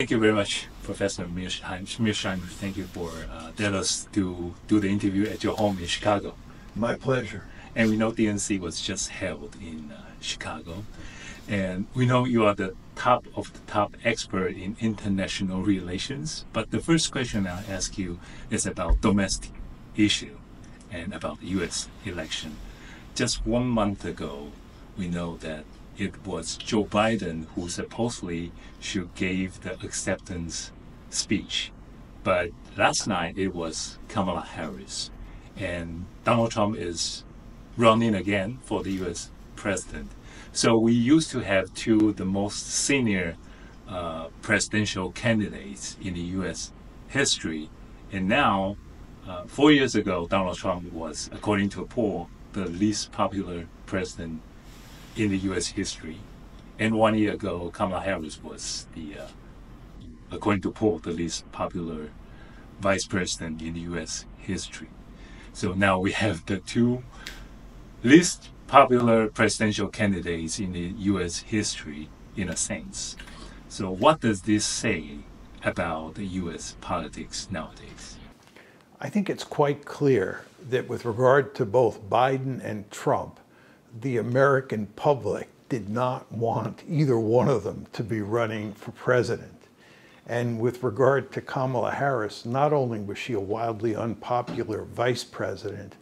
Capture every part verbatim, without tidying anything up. Thank you very much, Professor Mearsheimer. Thank you for uh, letting us to do the interview at your home in Chicago. My pleasure. And we know D N C was just held in uh, Chicago. And we know you are the top of the top expert in international relations. But the first question I'll ask you is about domestic issue and about the U S election. Just one month ago, we know that it was Joe Biden who supposedly should give the acceptance speech. But last night it was Kamala Harris. And Donald Trump is running again for the U S president. So we used to have two of the most senior uh, presidential candidates in the U S history. And now, uh, four years ago, Donald Trump was, according to a poll, the least popular president in the U S history, and one year ago, Kamala Harris was the, uh, according to poll, the least popular vice president in the U S history. So now we have the two least popular presidential candidates in the U S history, in a sense. So what does this say about the U S politics nowadays? I think it's quite clear that with regard to both Biden and Trump, the American public did not want either one of them to be running for president. And with regard to Kamala Harris, not only was she a wildly unpopular vice president,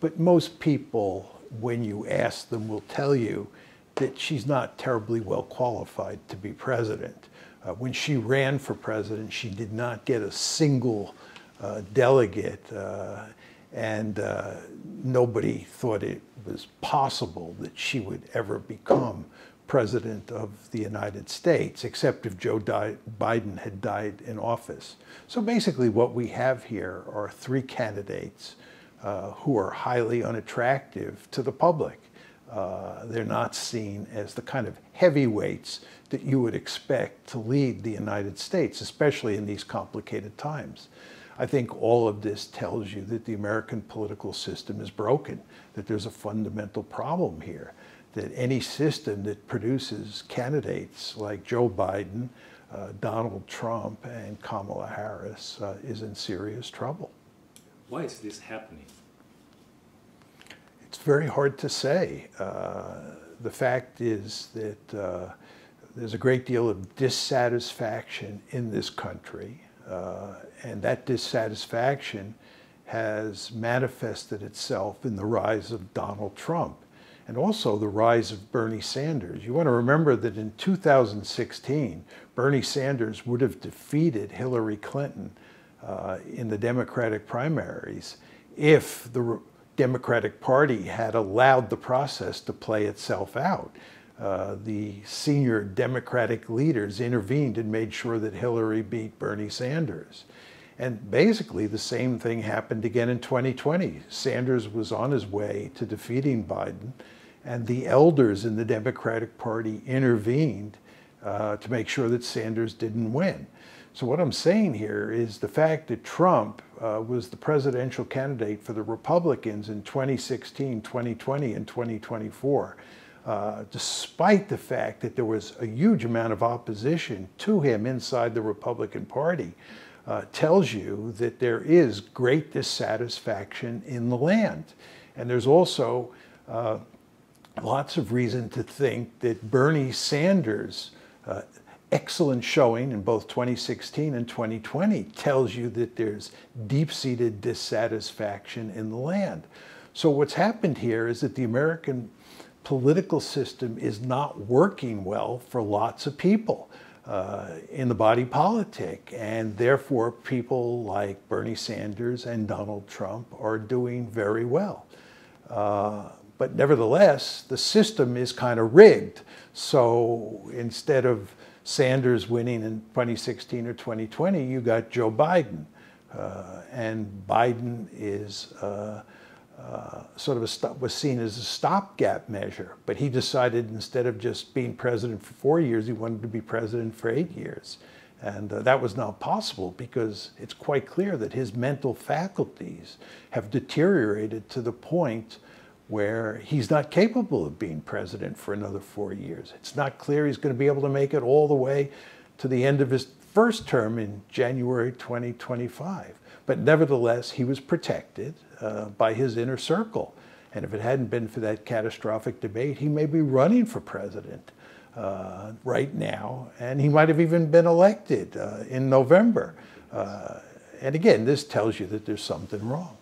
but most people, when you ask them, will tell you that she's not terribly well qualified to be president. Uh, when she ran for president, she did not get a single uh, delegate. Uh, And uh, nobody thought it was possible that she would ever become president of the United States, except if Joe Biden had died in office. So basically what we have here are three candidates uh, who are highly unattractive to the public. Uh, they're not seen as the kind of heavyweights that you would expect to lead the United States, especially in these complicated times. I think all of this tells you that the American political system is broken, that there's a fundamental problem here, that any system that produces candidates like Joe Biden, uh, Donald Trump, and Kamala Harris uh, is in serious trouble. Why is this happening? It's very hard to say. Uh, the fact is that uh, there's a great deal of dissatisfaction in this country. Uh, and that dissatisfaction has manifested itself in the rise of Donald Trump and also the rise of Bernie Sanders. You want to remember that in two thousand sixteen, Bernie Sanders would have defeated Hillary Clinton uh, in the Democratic primaries if the Democratic Party had allowed the process to play itself out. Uh, the senior Democratic leaders intervened and made sure that Hillary beat Bernie Sanders. And basically the same thing happened again in twenty twenty. Sanders was on his way to defeating Biden, and the elders in the Democratic Party intervened uh, to make sure that Sanders didn't win. So what I'm saying here is the fact that Trump uh, was the presidential candidate for the Republicans in twenty sixteen, twenty twenty, and twenty twenty-four. Uh, despite the fact that there was a huge amount of opposition to him inside the Republican Party, uh, tells you that there is great dissatisfaction in the land. And there's also uh, lots of reason to think that Bernie Sanders' uh, excellent showing in both twenty sixteen and twenty twenty tells you that there's deep-seated dissatisfaction in the land. So what's happened here is that the American political system is not working well for lots of people uh, in the body politic, and therefore people like Bernie Sanders and Donald Trump are doing very well. Uh, but nevertheless, the system is kind of rigged. So instead of Sanders winning in twenty sixteen or twenty twenty, you got Joe Biden, uh, and Biden is uh, Uh, sort of a stop, was seen as a stopgap measure, but he decided instead of just being president for four years, he wanted to be president for eight years. And uh, that was not possible because it's quite clear that his mental faculties have deteriorated to the point where he's not capable of being president for another four years. It's not clear he's going to be able to make it all the way to the end of his first term in January twenty twenty-five. But nevertheless, he was protected uh, by his inner circle. And if it hadn't been for that catastrophic debate, he may be running for president uh, right now. And he might have even been elected uh, in November. Uh, and again, this tells you that there's something wrong.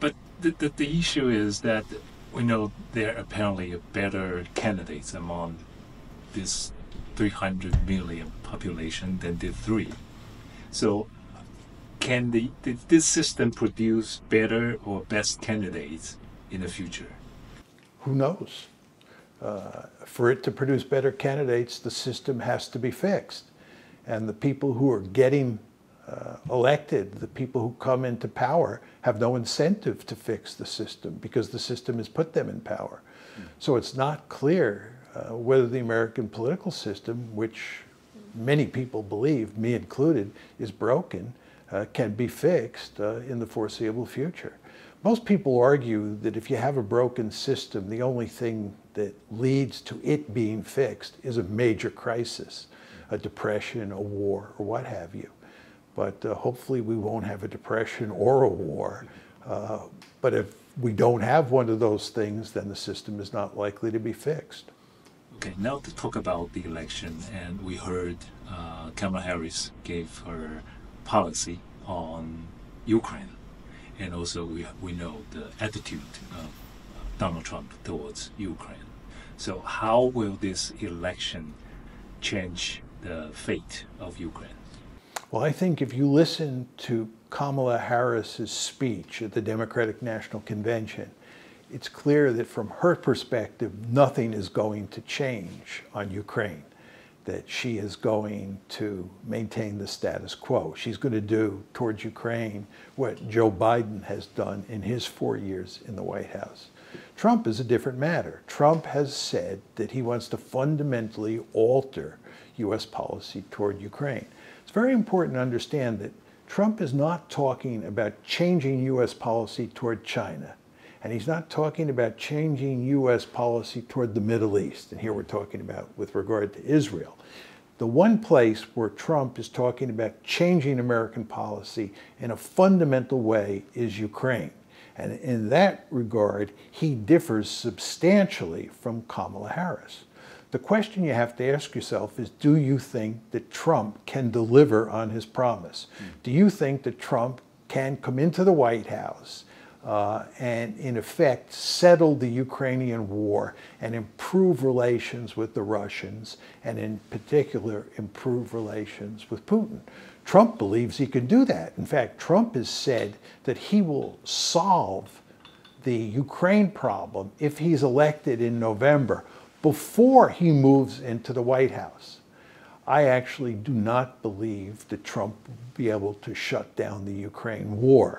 But the, the, the issue is that we know there apparently are better candidates among this three hundred million population than the three. So can the, did this system produce better or best candidates in the future? Who knows? Uh, for it to produce better candidates, the system has to be fixed. And the people who are getting uh, elected, the people who come into power, have no incentive to fix the system because the system has put them in power. Mm. So it's not clear uh, whether the American political system, which many people believe, me included, is broken, uh, can be fixed uh, in the foreseeable future. Most people argue that if you have a broken system, the only thing that leads to it being fixed is a major crisis, a depression, a war, or what have you. But uh, hopefully we won't have a depression or a war. Uh, but if we don't have one of those things, then the system is not likely to be fixed. Okay, now to talk about the election. And we heard uh, Kamala Harris gave her policy on Ukraine. And also we, we know the attitude of Donald Trump towards Ukraine. So how will this election change the fate of Ukraine? Well, I think if you listen to Kamala Harris's speech at the Democratic National Convention, it's clear that from her perspective, nothing is going to change on Ukraine, that she is going to maintain the status quo. She's going to do towards Ukraine what Joe Biden has done in his four years in the White House. Trump is a different matter. Trump has said that he wants to fundamentally alter U S policy toward Ukraine. It's very important to understand that Trump is not talking about changing U S policy toward China. And he's not talking about changing U S policy toward the Middle East. And here we're talking about with regard to Israel. The one place where Trump is talking about changing American policy in a fundamental way is Ukraine. And in that regard, he differs substantially from Kamala Harris. The question you have to ask yourself is, do you think that Trump can deliver on his promise? Mm. Do you think that Trump can come into the White House Uh, and in effect settle the Ukrainian war and improve relations with the Russians, and in particular improve relations with Putin? Trump believes he can do that. In fact, Trump has said that he will solve the Ukraine problem if he's elected in November before he moves into the White House. I actually do not believe that Trump will be able to shut down the Ukraine war.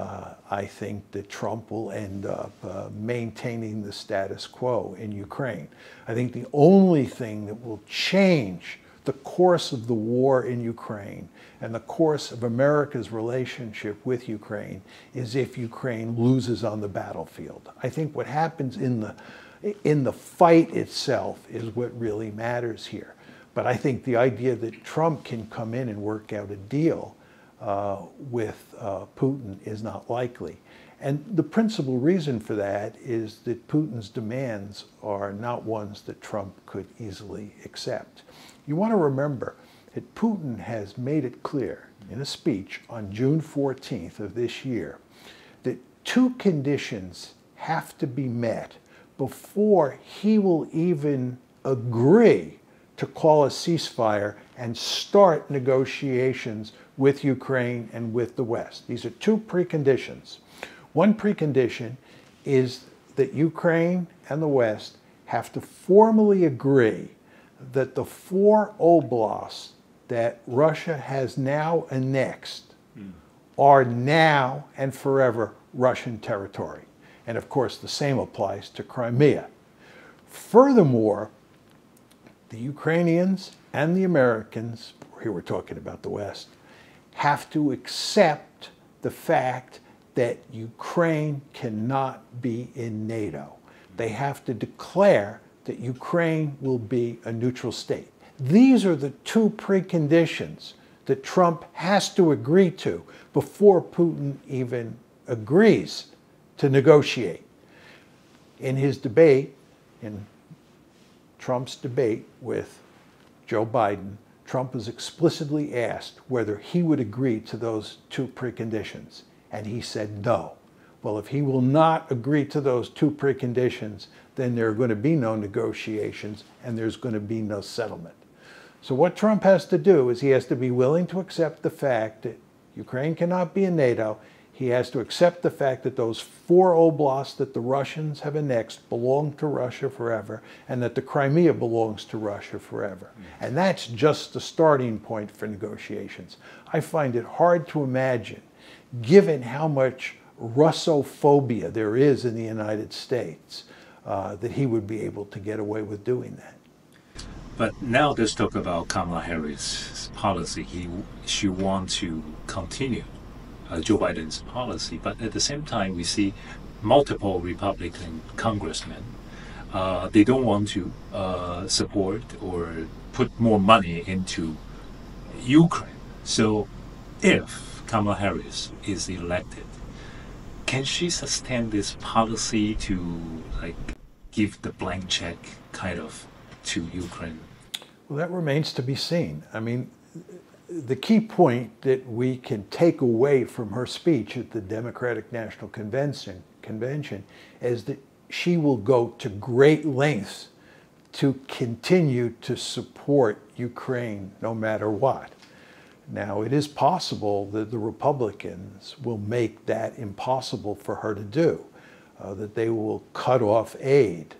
Uh, I think that Trump will end up uh, maintaining the status quo in Ukraine. I think the only thing that will change the course of the war in Ukraine and the course of America's relationship with Ukraine is if Ukraine loses on the battlefield. I think what happens in the, in the fight itself is what really matters here. But I think the idea that Trump can come in and work out a deal Uh, with uh, Putin is not likely. And the principal reason for that is that Putin's demands are not ones that Trump could easily accept. You want to remember that Putin has made it clear in a speech on June fourteenth of this year that two conditions have to be met before he will even agree to call a ceasefire and start negotiations with Ukraine and with the West. These are two preconditions. One precondition is that Ukraine and the West have to formally agree that the four oblasts that Russia has now annexed mm. are now and forever Russian territory. And of course, the same applies to Crimea. Furthermore, the Ukrainians and the Americans, here we're talking about the West, have to accept the fact that Ukraine cannot be in NATO. They have to declare that Ukraine will be a neutral state. These are the two preconditions that Trump has to agree to before Putin even agrees to negotiate. In his debate, in Trump's debate with Joe Biden, Trump was explicitly asked whether he would agree to those two preconditions, and he said no. Well, if he will not agree to those two preconditions, then there are going to be no negotiations and there's going to be no settlement. So what Trump has to do is he has to be willing to accept the fact that Ukraine cannot be in NATO. He has to accept the fact that those four oblasts that the Russians have annexed belong to Russia forever, and that the Crimea belongs to Russia forever. And that's just the starting point for negotiations. I find it hard to imagine, given how much Russophobia there is in the United States, uh, that he would be able to get away with doing that. But now let's talk about Kamala Harris' policy. He, she wants to continue uh, Joe Biden's policy, but at the same time, we see multiple Republican congressmen. Uh, they don't want to uh, support or put more money into Ukraine. So if Kamala Harris is elected, can she sustain this policy to, like, give the blank check kind of to Ukraine? Well, that remains to be seen. I mean, the key point that we can take away from her speech at the Democratic National Convention, convention is that she will go to great lengths to continue to support Ukraine no matter what. Now, it is possible that the Republicans will make that impossible for her to do, uh, that they will cut off aid.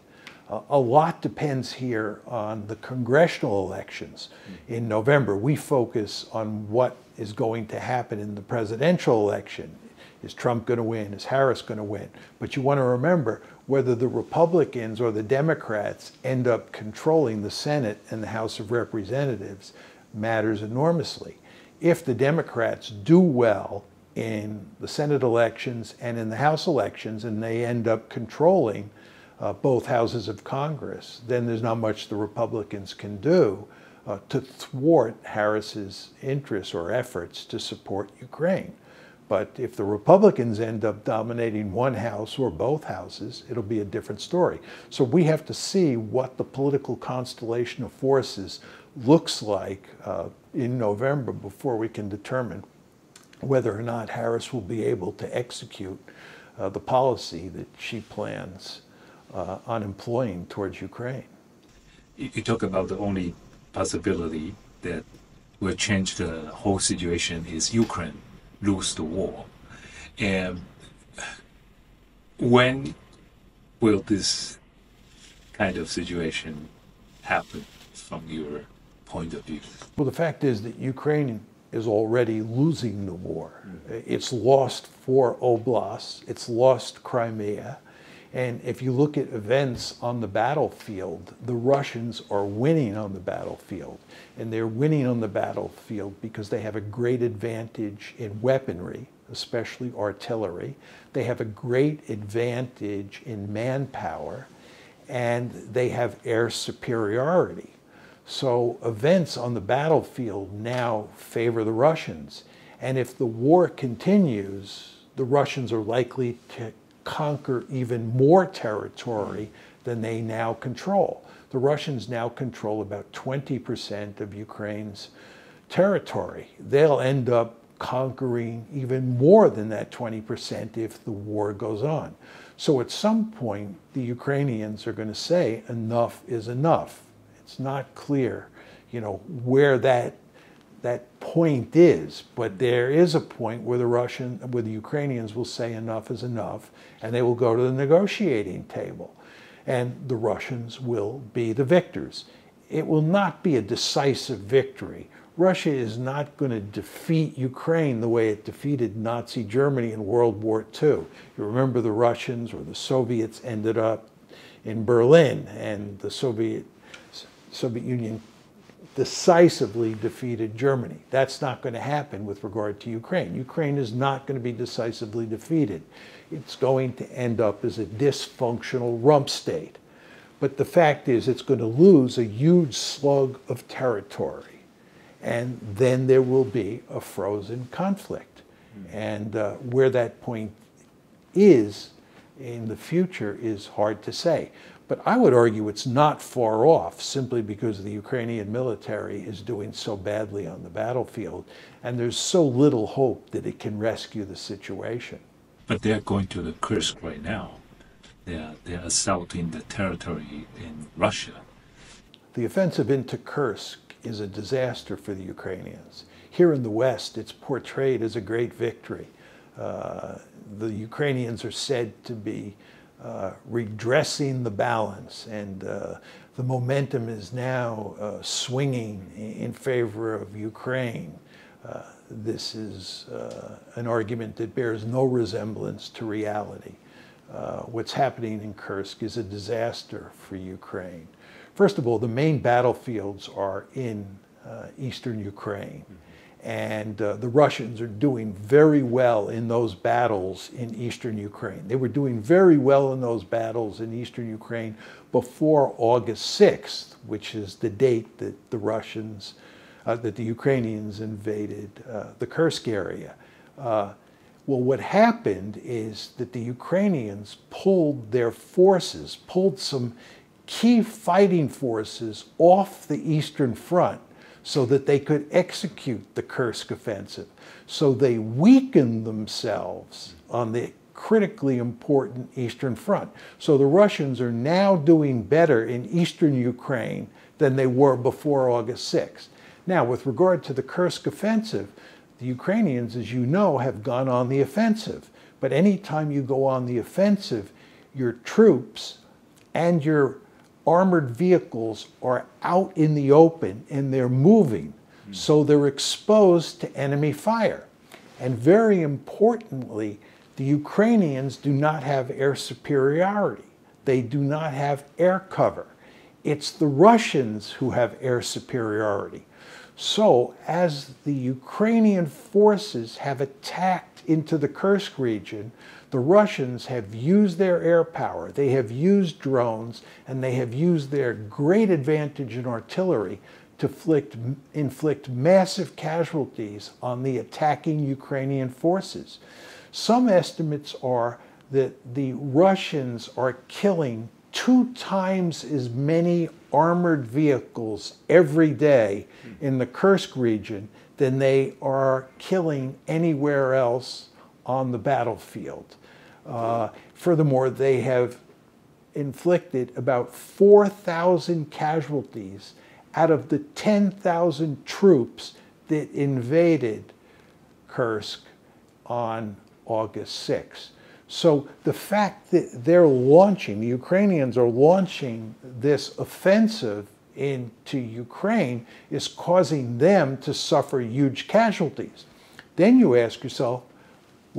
Uh, a lot depends here on the congressional elections in November. We focus on what is going to happen in the presidential election. Is Trump going to win? Is Harris going to win? But you want to remember whether the Republicans or the Democrats end up controlling the Senate and the House of Representatives matters enormously. If the Democrats do well in the Senate elections and in the House elections, and they end up controlling uh, both houses of Congress, then there's not much the Republicans can do uh, to thwart Harris's interests or efforts to support Ukraine. But if the Republicans end up dominating one house or both houses, it'll be a different story. So we have to see what the political constellation of forces looks like uh, in November before we can determine whether or not Harris will be able to execute uh, the policy that she plans uh, on employing towards Ukraine. You talk about the only possibility that will change the whole situation is Ukraine lose the war. And when will this kind of situation happen from your point of view? Well, the fact is that Ukraine is already losing the war. Mm-hmm. It's lost four oblasts, it's lost Crimea, and if you look at events on the battlefield, the Russians are winning on the battlefield, and they're winning on the battlefield because they have a great advantage in weaponry, especially artillery. They have a great advantage in manpower, and they have air superiority. So events on the battlefield now favor the Russians. And if the war continues, the Russians are likely to conquer even more territory than they now control. The Russians now control about twenty percent of Ukraine's territory. They'll end up conquering even more than that twenty percent if the war goes on. So at some point, the Ukrainians are going to say enough is enough. It's not clear, you know, where that that point is, but there is a point where the Russian, where the Ukrainians will say enough is enough, and they will go to the negotiating table, and the Russians will be the victors. It will not be a decisive victory. Russia is not going to defeat Ukraine the way it defeated Nazi Germany in World War Two. You remember the Russians or the Soviets ended up in Berlin, and the Soviet Soviet Union decisively defeated Germany. That's not going to happen with regard to Ukraine. Ukraine is not going to be decisively defeated. It's going to end up as a dysfunctional rump state. But the fact is it's going to lose a huge slug of territory. And then there will be a frozen conflict. Mm-hmm. And uh, where that point is in the future is hard to say. But I would argue it's not far off simply because the Ukrainian military is doing so badly on the battlefield. And there's so little hope that it can rescue the situation. But they're going to the Kursk right now. They're, they're assaulting the territory in Russia. The offensive into Kursk is a disaster for the Ukrainians. Here in the West, it's portrayed as a great victory. Uh, the Ukrainians are said to be uh, redressing the balance, and uh, the momentum is now uh, swinging in favor of Ukraine. Uh, this is uh, an argument that bears no resemblance to reality. Uh, what's happening in Kursk is a disaster for Ukraine. First of all, the main battlefields are in uh, eastern Ukraine. And uh, the Russians are doing very well in those battles in eastern Ukraine. They were doing very well in those battles in eastern Ukraine before August sixth, which is the date that the Russians, uh, that the Ukrainians invaded uh, the Kursk area. Uh, Well, what happened is that the Ukrainians pulled their forces, pulled some key fighting forces off the Eastern Front so that they could execute the Kursk offensive. So they weakened themselves on the critically important Eastern Front. So the Russians are now doing better in Eastern Ukraine than they were before August sixth. Now, with regard to the Kursk offensive, the Ukrainians, as you know, have gone on the offensive. But anytime you go on the offensive, your troops and your armored vehicles are out in the open and they're moving. Mm. So they're exposed to enemy fire. And very importantly, the Ukrainians do not have air superiority. They do not have air cover. It's the Russians who have air superiority. So as the Ukrainian forces have attacked into the Kursk region, the Russians have used their air power, they have used drones, and they have used their great advantage in artillery to inflict, inflict massive casualties on the attacking Ukrainian forces. Some estimates are that the Russians are killing two times as many armored vehicles every day in the Kursk region than they are killing anywhere else on the battlefield. Uh, furthermore, they have inflicted about four thousand casualties out of the ten thousand troops that invaded Kursk on August sixth. So the fact that they're launching, the Ukrainians are launching this offensive into Ukraine is causing them to suffer huge casualties. Then you ask yourself,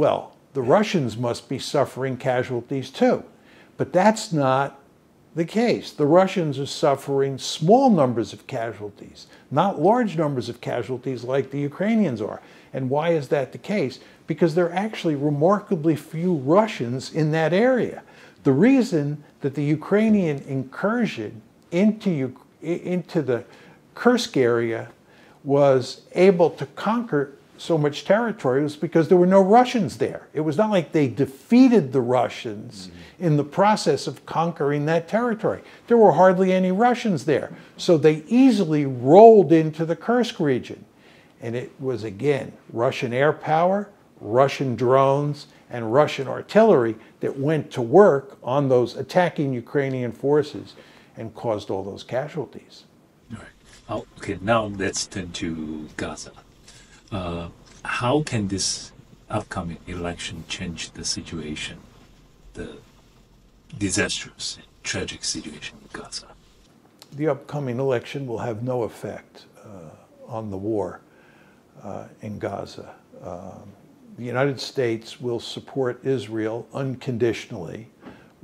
well, the Russians must be suffering casualties too. But that's not the case. The Russians are suffering small numbers of casualties, not large numbers of casualties like the Ukrainians are. And why is that the case? Because there are actually remarkably few Russians in that area. The reason that the Ukrainian incursion into, into the Kursk area was able to conquer so much territory was because there were no Russians there. It was not like they defeated the Russians mm-hmm. in the process of conquering that territory. There were hardly any Russians there. So they easily rolled into the Kursk region. And it was, again, Russian air power, Russian drones, and Russian artillery that went to work on those attacking Ukrainian forces and caused all those casualties. All right. Okay, now let's turn to Gaza. Uh, how can this upcoming election change the situation, the disastrous, tragic situation in Gaza? The upcoming election will have no effect uh, on the war uh, in Gaza. Um, The United States will support Israel unconditionally,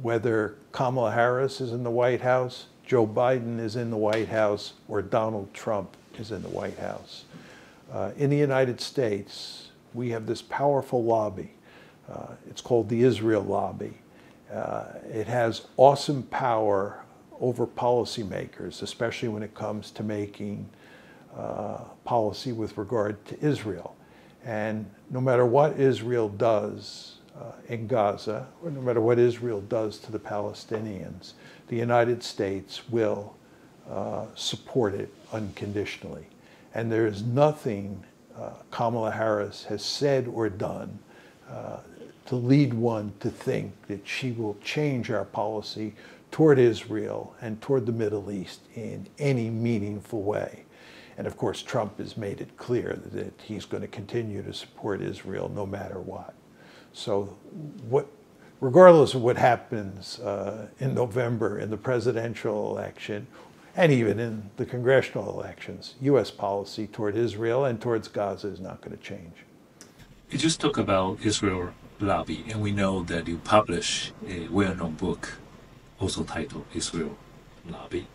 whether Kamala Harris is in the White House, Joe Biden is in the White House, or Donald Trump is in the White House. Uh, in the United States, we have this powerful lobby. Uh, it's called the Israel Lobby. Uh, it has awesome power over policymakers, especially when it comes to making uh, policy with regard to Israel. And no matter what Israel does uh, in Gaza, or no matter what Israel does to the Palestinians, the United States will uh, support it unconditionally. And there is nothing uh, Kamala Harris has said or done uh, to lead one to think that she will change our policy toward Israel and toward the Middle East in any meaningful way. And of course, Trump has made it clear that he's going to continue to support Israel no matter what. So what, regardless of what happens uh, in November in the presidential election, and even in the congressional elections, U S policy toward Israel and towards Gaza is not going to change. You just talk about Israel Lobby, and we know that you publish a well-known book, also titled Israel Lobby,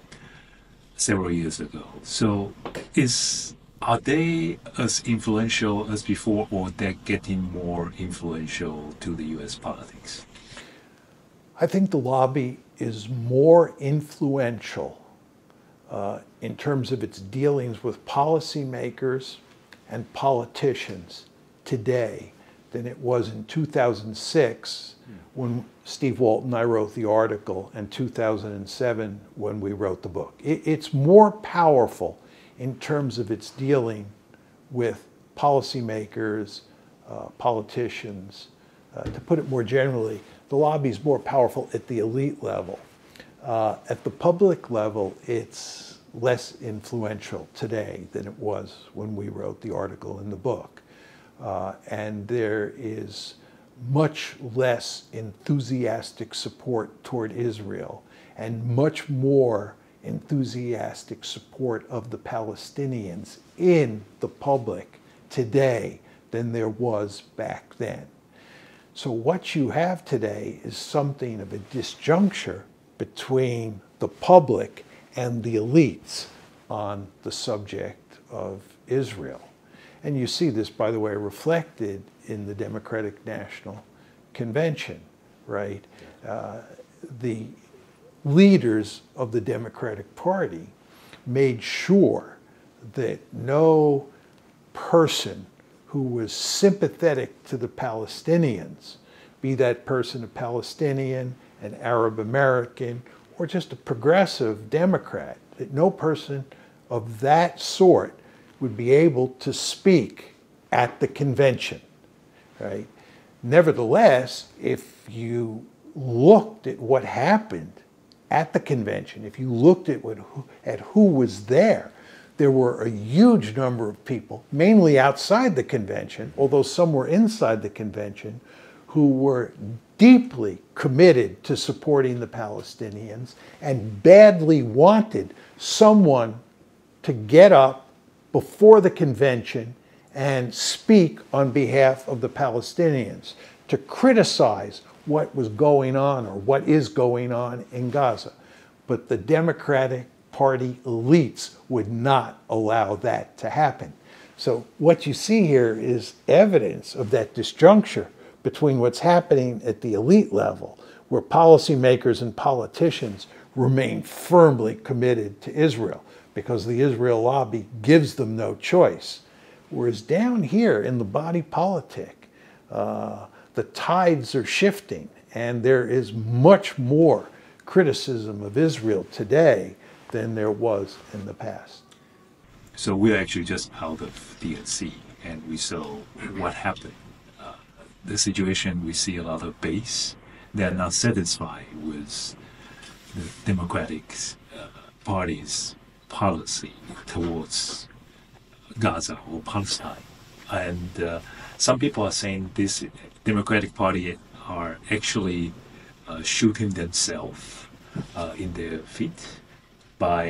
several years ago. So is, are they as influential as before, or they're getting more influential to the U S politics? I think the lobby is more influential Uh, in terms of its dealings with policymakers and politicians today than it was in two thousand six when Steve Walt and I wrote the article, and two thousand seven when we wrote the book. It, it's more powerful in terms of its dealing with policymakers, uh, politicians. Uh, to put it more generally, the lobby is more powerful at the elite level. Uh, at the public level, it's less influential today than it was when we wrote the article in the book. Uh, and there is much less enthusiastic support toward Israel and much more enthusiastic support of the Palestinians in the public today than there was back then. So what you have today is something of a disjuncture between the public and the elites on the subject of Israel. And you see this, by the way, reflected in the Democratic National Convention, right? Uh, the leaders of the Democratic Party made sure that no person who was sympathetic to the Palestinians, be that person a Palestinian, an Arab American, or just a progressive Democrat, that no person of that sort would be able to speak at the convention, right? Nevertheless, if you looked at what happened at the convention, if you looked at, what, at who was there, there were a huge number of people, mainly outside the convention, although some were inside the convention, who were deeply committed to supporting the Palestinians and badly wanted someone to get up before the convention and speak on behalf of the Palestinians, to criticize what was going on or what is going on in Gaza. But the Democratic Party elites would not allow that to happen. So what you see here is evidence of that disjuncture between what's happening at the elite level, where policymakers and politicians remain firmly committed to Israel because the Israel lobby gives them no choice. Whereas down here in the body politic, uh, the tides are shifting and there is much more criticism of Israel today than there was in the past. So we're actually just out of D N C and we saw what happened. The situation, we see a lot of base that are not satisfied with the Democratic uh, Party's policy towards Gaza or Palestine. And uh, some people are saying this Democratic Party are actually uh, shooting themselves uh, in their feet by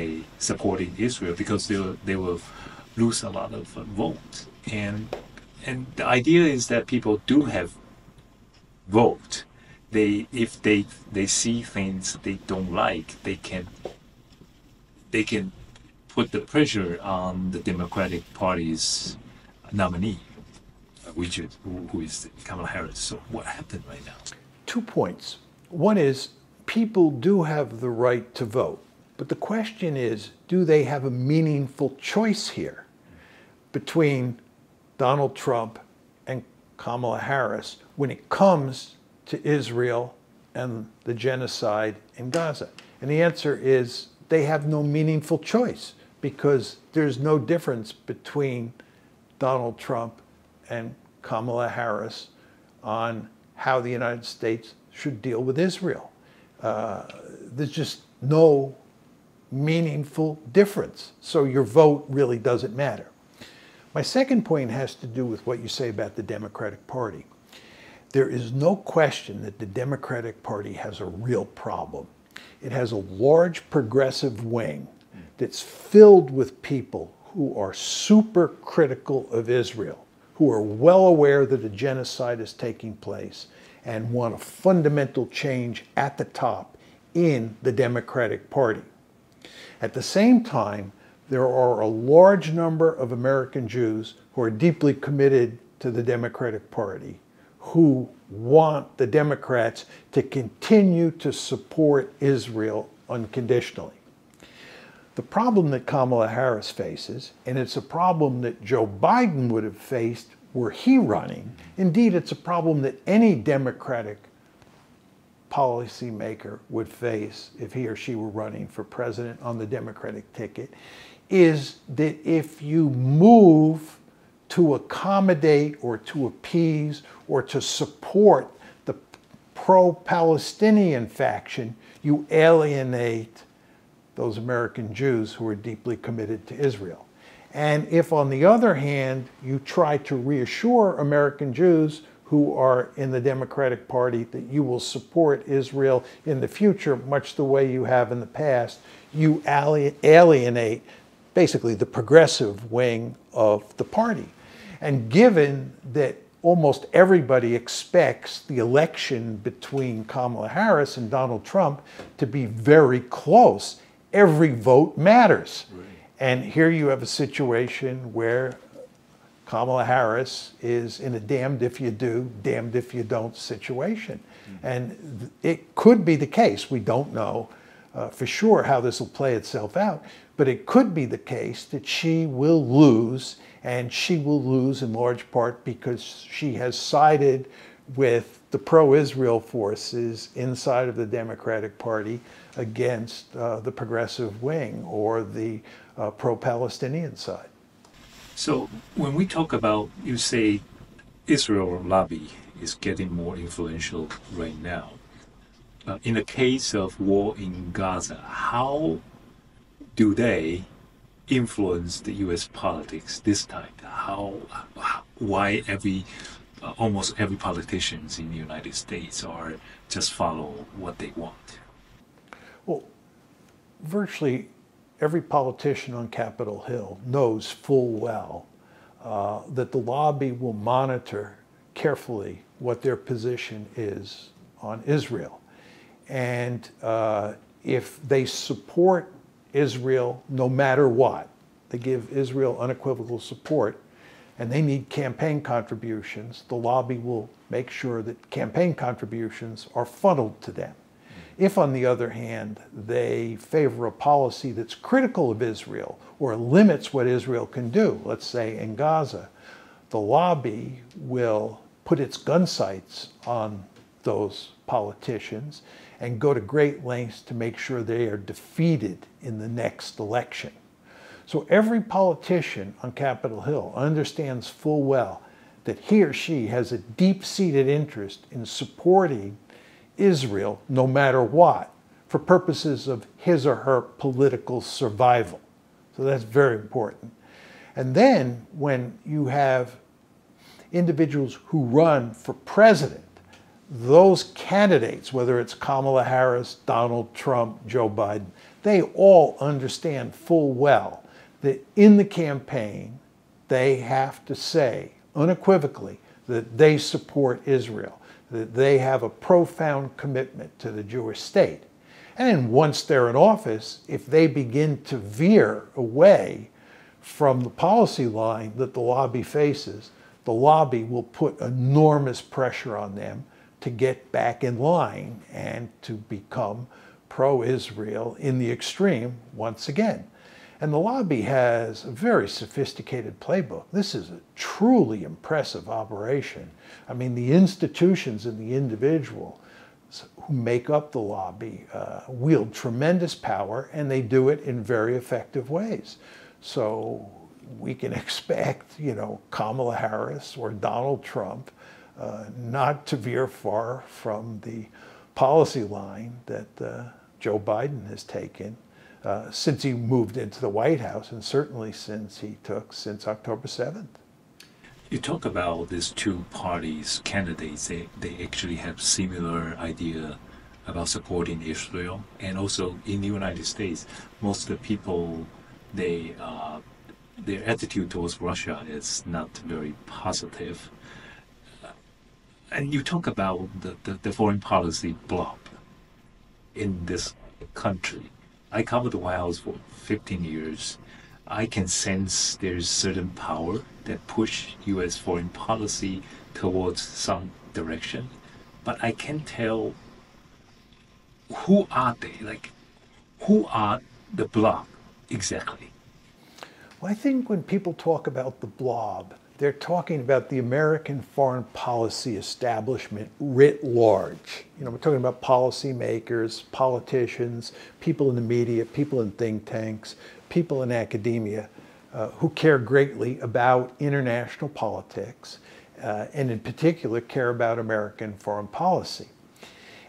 supporting Israel because they will, they will lose a lot of uh, votes. And And the idea is that people do have vote. They, if they they see things they don't like, they can they can put the pressure on the Democratic Party's nominee, which is, who is Kamala Harris. So what happened right now? Two points. One is people do have the right to vote. But the question is, do they have a meaningful choice here between Donald Trump and Kamala Harris when it comes to Israel and the genocide in Gaza? And the answer is they have no meaningful choice, because there's no difference between Donald Trump and Kamala Harris on how the United States should deal with Israel. Uh, there's just no meaningful difference. So your vote really doesn't matter. My second point has to do with what you say about the Democratic Party. There is no question that the Democratic Party has a real problem. It has a large progressive wing that's filled with people who are super critical of Israel, who are well aware that a genocide is taking place and want a fundamental change at the top in the Democratic Party. At the same time, there are a large number of American Jews who are deeply committed to the Democratic Party, who want the Democrats to continue to support Israel unconditionally. The problem that Kamala Harris faces, and it's a problem that Joe Biden would have faced were he running, indeed it's a problem that any Democratic policymaker would face if he or she were running for president on the Democratic ticket, is that if you move to accommodate or to appease or to support the pro-Palestinian faction, you alienate those American Jews who are deeply committed to Israel. And if, on the other hand, you try to reassure American Jews who are in the Democratic Party that you will support Israel in the future, much the way you have in the past, you alienate basically the progressive wing of the party. And given that almost everybody expects the election between Kamala Harris and Donald Trump to be very close, every vote matters. Right. And here you have a situation where Kamala Harris is in a damned if you do, damned if you don't situation. Mm-hmm. And it could be the case, we don't know uh, for sure how this will play itself out, but it could be the case that she will lose, and she will lose in large part because she has sided with the pro-Israel forces inside of the Democratic Party against uh, the progressive wing or the uh, pro-Palestinian side. So when we talk about, you say, Israel Lobby is getting more influential right now. Uh, in the case of war in Gaza, how do they influence the U S politics this time? How, how why every Uh, almost every politicians in the United States are just follow what they want? Well, virtually every politician on Capitol Hill knows full well uh, that the lobby will monitor carefully what their position is on Israel. And uh, if they support Israel no matter what, they give Israel unequivocal support, and they need campaign contributions, the lobby will make sure that campaign contributions are funneled to them. If, on the other hand, they favor a policy that's critical of Israel or limits what Israel can do, let's say in Gaza, the lobby will put its gun sights on those politicians and go to great lengths to make sure they are defeated in the next election. So every politician on Capitol Hill understands full well that he or she has a deep-seated interest in supporting Israel no matter what, for purposes of his or her political survival. So that's very important. And then when you have individuals who run for president, those candidates, whether it's Kamala Harris, Donald Trump, Joe Biden, they all understand full well that in the campaign, they have to say unequivocally that they support Israel, that they have a profound commitment to the Jewish state. And once they're in office, if they begin to veer away from the policy line that the lobby faces, the lobby will put enormous pressure on them to get back in line and to become pro-Israel in the extreme once again. And the lobby has a very sophisticated playbook. This is a truly impressive operation. I mean, the institutions and the individual who make up the lobby uh, wield tremendous power, and they do it in very effective ways. So we can expect, you know, Kamala Harris or Donald Trump uh, not to veer far from the policy line that uh, Joe Biden has taken uh, since he moved into the White House, and certainly since he took since October seventh. You talk about these two parties candidates, they, they actually have similar idea about supporting Israel, and also in the United States, most of the people, they uh, their attitude towards Russia is not very positive. And you talk about the, the, the foreign policy blob in this country. I covered the White House for fifteen years. I can sense there's certain power that push U S foreign policy towards some direction, but I can't tell who are they, like who are the blob exactly? Well, I think when people talk about the blob, they're talking about the American foreign policy establishment writ large. You know, we're talking about policymakers, politicians, people in the media, people in think tanks, people in academia uh, who care greatly about international politics uh, and in particular care about American foreign policy.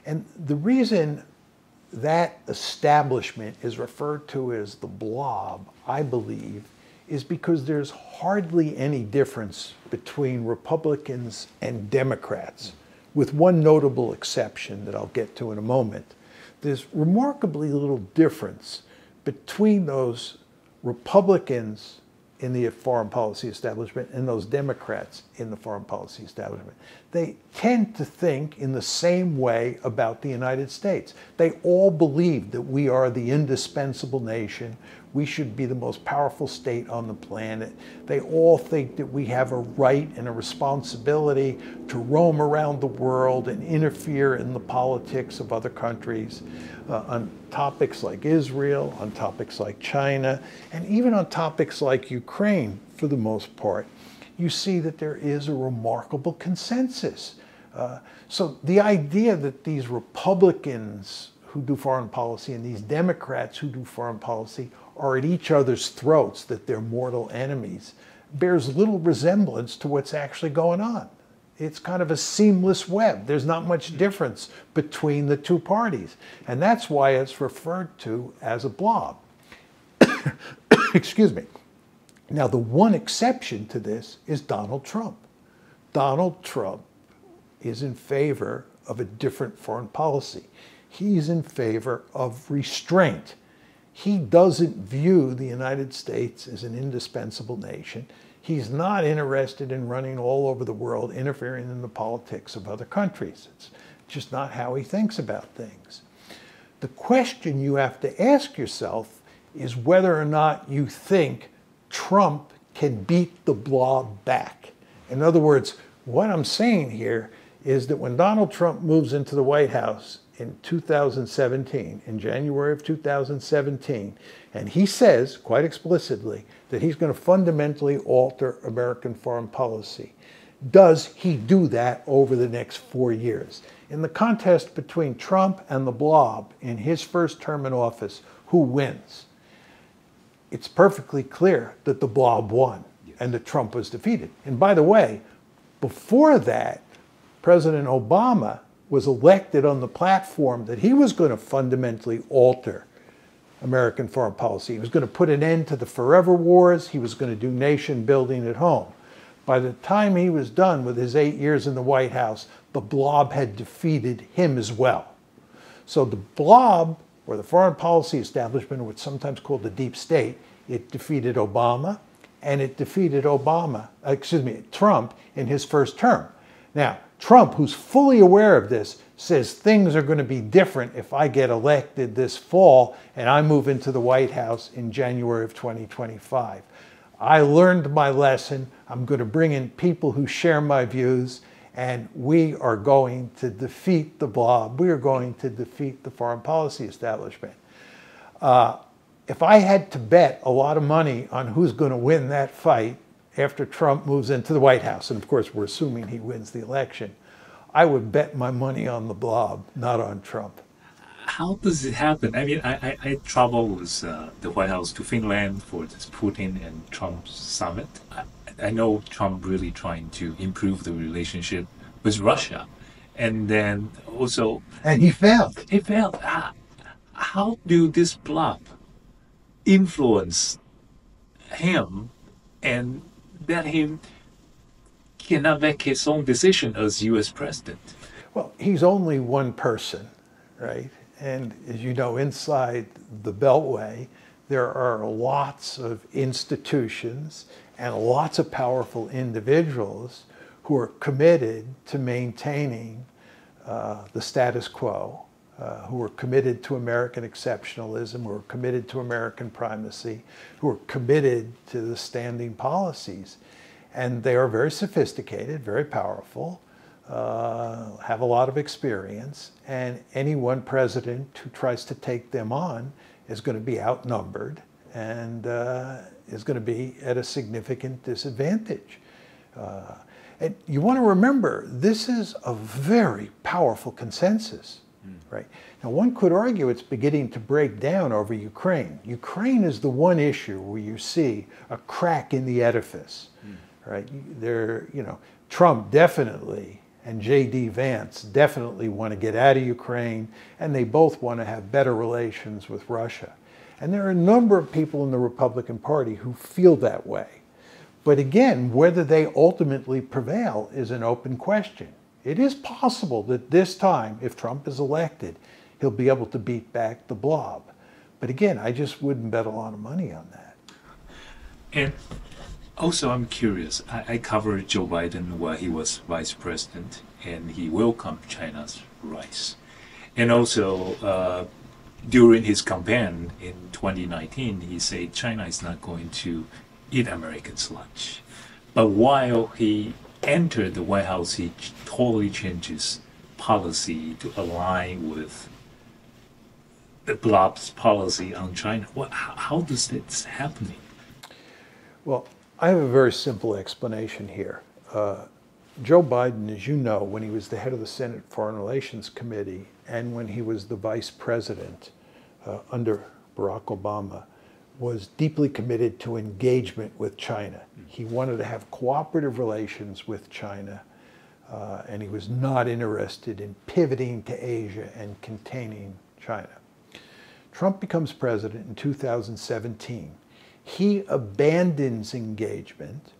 And the reason that establishment is referred to as the blob, I believe, is because there's hardly any difference between Republicans and Democrats, with one notable exception that I'll get to in a moment. There's remarkably little difference between those Republicans in the foreign policy establishment and those Democrats in the foreign policy establishment. They tend to think in the same way about the United States. They all believe that we are the indispensable nation. We should be the most powerful state on the planet. They all think that we have a right and a responsibility to roam around the world and interfere in the politics of other countries uh, on topics like Israel, on topics like China, and even on topics like Ukraine, for the most part. You see that there is a remarkable consensus. Uh, so the idea that these Republicans who do foreign policy and these Democrats who do foreign policy are at each other's throats, that they're mortal enemies, bears little resemblance to what's actually going on. It's kind of a seamless web. There's not much difference between the two parties. And that's why it's referred to as a blob. Excuse me. Now, the one exception to this is Donald Trump. Donald Trump is in favor of a different foreign policy. He's in favor of restraint. He doesn't view the United States as an indispensable nation. He's not interested in running all over the world, interfering in the politics of other countries. It's just not how he thinks about things. The question you have to ask yourself is whether or not you think Trump can beat the blob back. In other words, what I'm saying here is that when Donald Trump moves into the White House in two thousand seventeen, in January of two thousand seventeen, and he says quite explicitly that he's going to fundamentally alter American foreign policy, does he do that over the next four years? In the contest between Trump and the blob in his first term in office, who wins? It's perfectly clear that the blob won and that Trump was defeated. And by the way, before that, President Obama was elected on the platform that he was going to fundamentally alter American foreign policy. He was going to put an end to the forever wars. He was going to do nation building at home. By the time he was done with his eight years in the White House, the blob had defeated him as well. So the blob, or the foreign policy establishment, which is sometimes called the deep state, it defeated Obama, and it defeated Obama, excuse me, Trump in his first term. Now, Trump, who's fully aware of this, says things are going to be different if I get elected this fall and I move into the White House in January of twenty twenty-five. I learned my lesson. I'm going to bring in people who share my views, And we are going to defeat the blob. We are going to defeat the foreign policy establishment. Uh, if I had to bet a lot of money on who's going to win that fight after Trump moves into the White House, and of course we're assuming he wins the election, I would bet my money on the blob, not on Trump. How does it happen? I mean, I, I, I traveled with uh, the White House to Finland for this Putin and Trump summit. I, I know Trump really trying to improve the relationship with Russia, and then also... And he failed. He failed. How do this blob influence him and that him cannot make his own decision as U S president? Well, he's only one person, right? And as you know, inside the Beltway, there are lots of institutions and lots of powerful individuals who are committed to maintaining uh, the status quo, uh, who are committed to American exceptionalism, who are committed to American primacy, who are committed to the standing policies. And they are very sophisticated, very powerful, uh, have a lot of experience, and any one president who tries to take them on is going to be outnumbered and uh, is going to be at a significant disadvantage. Uh, and you want to remember, this is a very powerful consensus, mm. right? Now, one could argue it's beginning to break down over Ukraine. Ukraine is the one issue where you see a crack in the edifice, mm. right? There, you know, Trump definitely and J D Vance definitely want to get out of Ukraine, and they both want to have better relations with Russia. And there are a number of people in the Republican Party who feel that way. But again, whether they ultimately prevail is an open question. It is possible that this time, if Trump is elected, he'll be able to beat back the blob. But again, I just wouldn't bet a lot of money on that. And also, I'm curious, I, I covered Joe Biden while he was vice president, and he welcomed China's rise. And also, uh, during his campaign in twenty nineteen, he said China is not going to eat American lunch. But while he entered the White House, he totally changes policy to align with the blob's policy on China. What, how does this happen? Well, I have a very simple explanation here. Uh, Joe Biden, as you know, when he was the head of the Senate Foreign Relations Committee and when he was the vice president uh, under Barack Obama, was deeply committed to engagement with China. He wanted to have cooperative relations with China, uh, and he was not interested in pivoting to Asia and containing China. Trump becomes president in two thousand seventeen. He abandons engagement,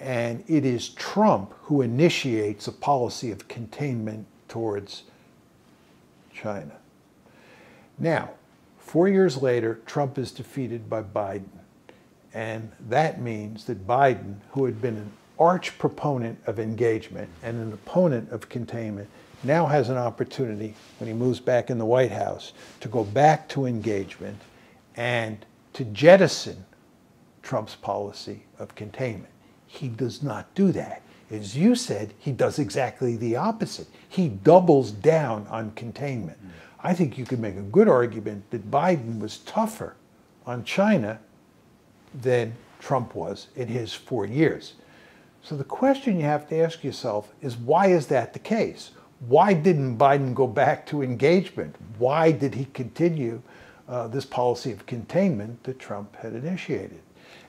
and it is Trump who initiates a policy of containment towards China. Now, four years later, Trump is defeated by Biden. And that means that Biden, who had been an arch proponent of engagement and an opponent of containment, now has an opportunity, when he moves back in the White House, to go back to engagement and to jettison Trump's policy of containment. He does not do that. As you said, he does exactly the opposite. He doubles down on containment. Mm. I think you could make a good argument that Biden was tougher on China than Trump was in his four years. So the question you have to ask yourself is, why is that the case? Why didn't Biden go back to engagement? Why did he continue uh, this policy of containment that Trump had initiated?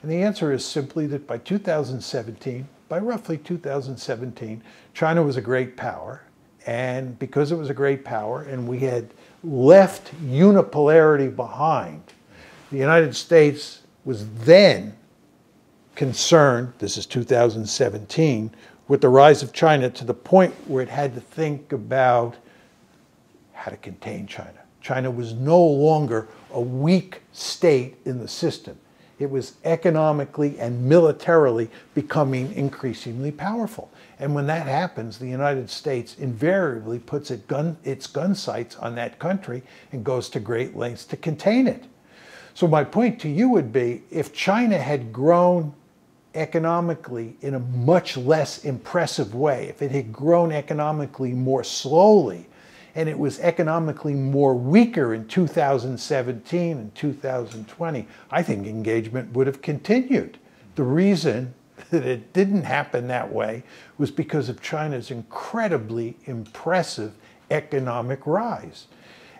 And the answer is simply that by two thousand seventeen, by roughly two thousand seventeen, China was a great power. And because it was a great power and we had left unipolarity behind, the United States was then concerned, this is two thousand seventeen, with the rise of China to the point where it had to think about how to contain China. China was no longer a weak state in the system. It was economically and militarily becoming increasingly powerful. And when that happens, the United States invariably puts it gun, its gun sights on that country and goes to great lengths to contain it. So my point to you would be, if China had grown economically in a much less impressive way, if it had grown economically more slowly, and it was economically more weaker in two thousand seventeen and two thousand twenty, I think engagement would have continued. The reason that it didn't happen that way was because of China's incredibly impressive economic rise.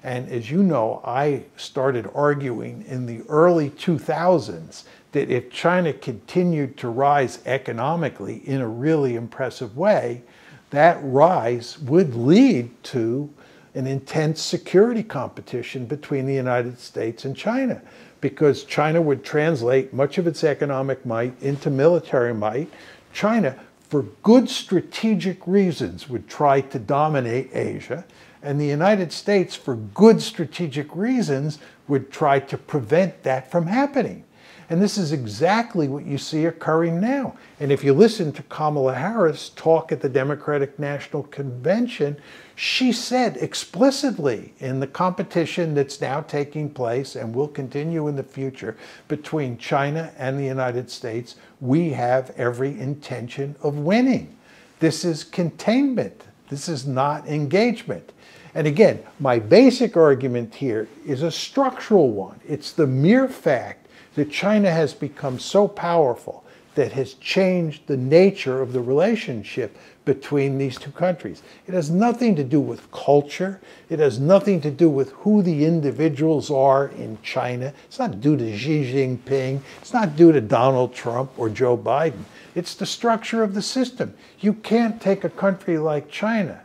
And as you know, I started arguing in the early two thousands that if China continued to rise economically in a really impressive way, that rise would lead to an intense security competition between the United States and China, because China would translate much of its economic might into military might. China, for good strategic reasons, would try to dominate Asia, and the United States, for good strategic reasons, would try to prevent that from happening. And this is exactly what you see occurring now. And if you listen to Kamala Harris talk at the Democratic National Convention, she said explicitly in the competition that's now taking place and will continue in the future between China and the United States, we have every intention of winning. This is containment. This is not engagement. And again, my basic argument here is a structural one. It's the mere fact that China has become so powerful that has changed the nature of the relationship between these two countries. It has nothing to do with culture. It has nothing to do with who the individuals are in China. It's not due to Xi Jinping. It's not due to Donald Trump or Joe Biden. It's the structure of the system. You can't take a country like China,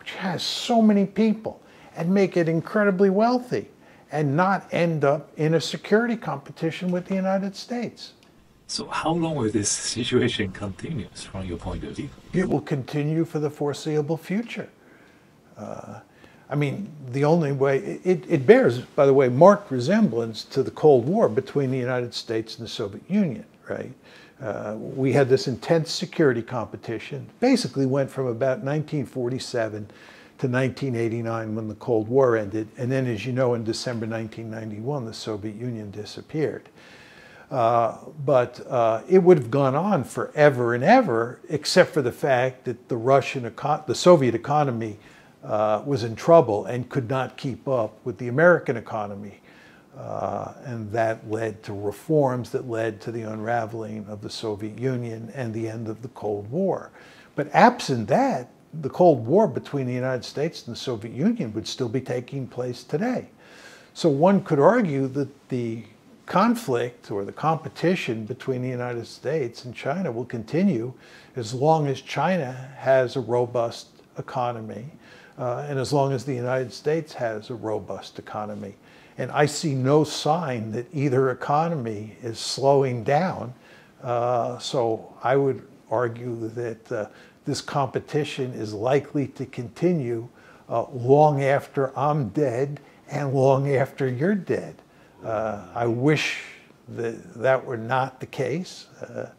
which has so many people, and make it incredibly wealthy and not end up in a security competition with the United States. So how long will this situation continue from your point of view? It will continue for the foreseeable future. Uh, I mean, the only way, it, it bears, by the way, marked resemblance to the Cold War between the United States and the Soviet Union, right? Uh, we had this intense security competition, basically went from about nineteen forty-seven to nineteen eighty-nine when the Cold War ended, and then, as you know, in December nineteen ninety-one, the Soviet Union disappeared. Uh, but uh, it would have gone on forever and ever, except for the fact that the Russian, the Soviet economy uh, was in trouble and could not keep up with the American economy. Uh, and that led to reforms that led to the unraveling of the Soviet Union and the end of the Cold War. But absent that, the Cold War between the United States and the Soviet Union would still be taking place today. So one could argue that the conflict or the competition between the United States and China will continue as long as China has a robust economy, uh, and as long as the United States has a robust economy. And I see no sign that either economy is slowing down. Uh, so I would argue that uh, this competition is likely to continue uh, long after I'm dead and long after you're dead. Uh, I wish that that were not the case. Uh,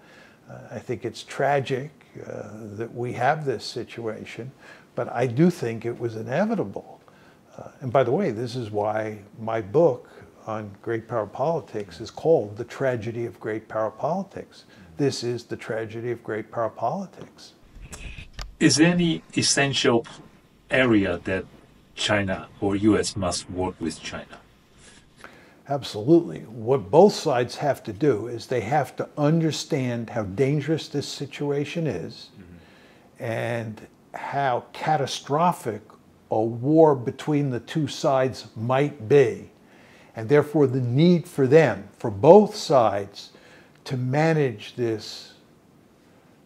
I think it's tragic uh, that we have this situation, but I do think it was inevitable. Uh, and by the way, this is why my book on Great Power Politics is called The Tragedy of Great Power Politics. This is the tragedy of great power politics. Is there any essential area that China or U S must work with China? Absolutely. What both sides have to do is they have to understand how dangerous this situation is, mm-hmm. and how catastrophic a war between the two sides might be, and therefore the need for them, for both sides, to manage this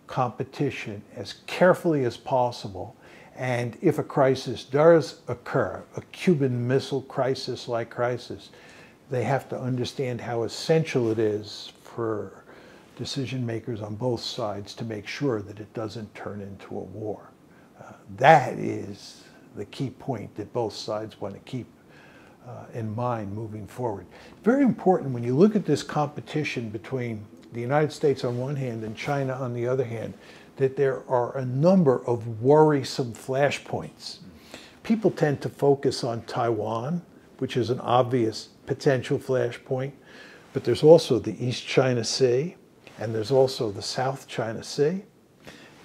competition as carefully as possible. And if a crisis does occur, a Cuban Missile Crisis-like crisis, they have to understand how essential it is for decision makers on both sides to make sure that it doesn't turn into a war. Uh, that is the key point that both sides want to keep uh, in mind moving forward. Very important when you look at this competition between the United States on one hand and China on the other hand, that there are a number of worrisome flashpoints. People tend to focus on Taiwan, which is an obvious potential flashpoint, but there's also the East China Sea, and there's also the South China Sea.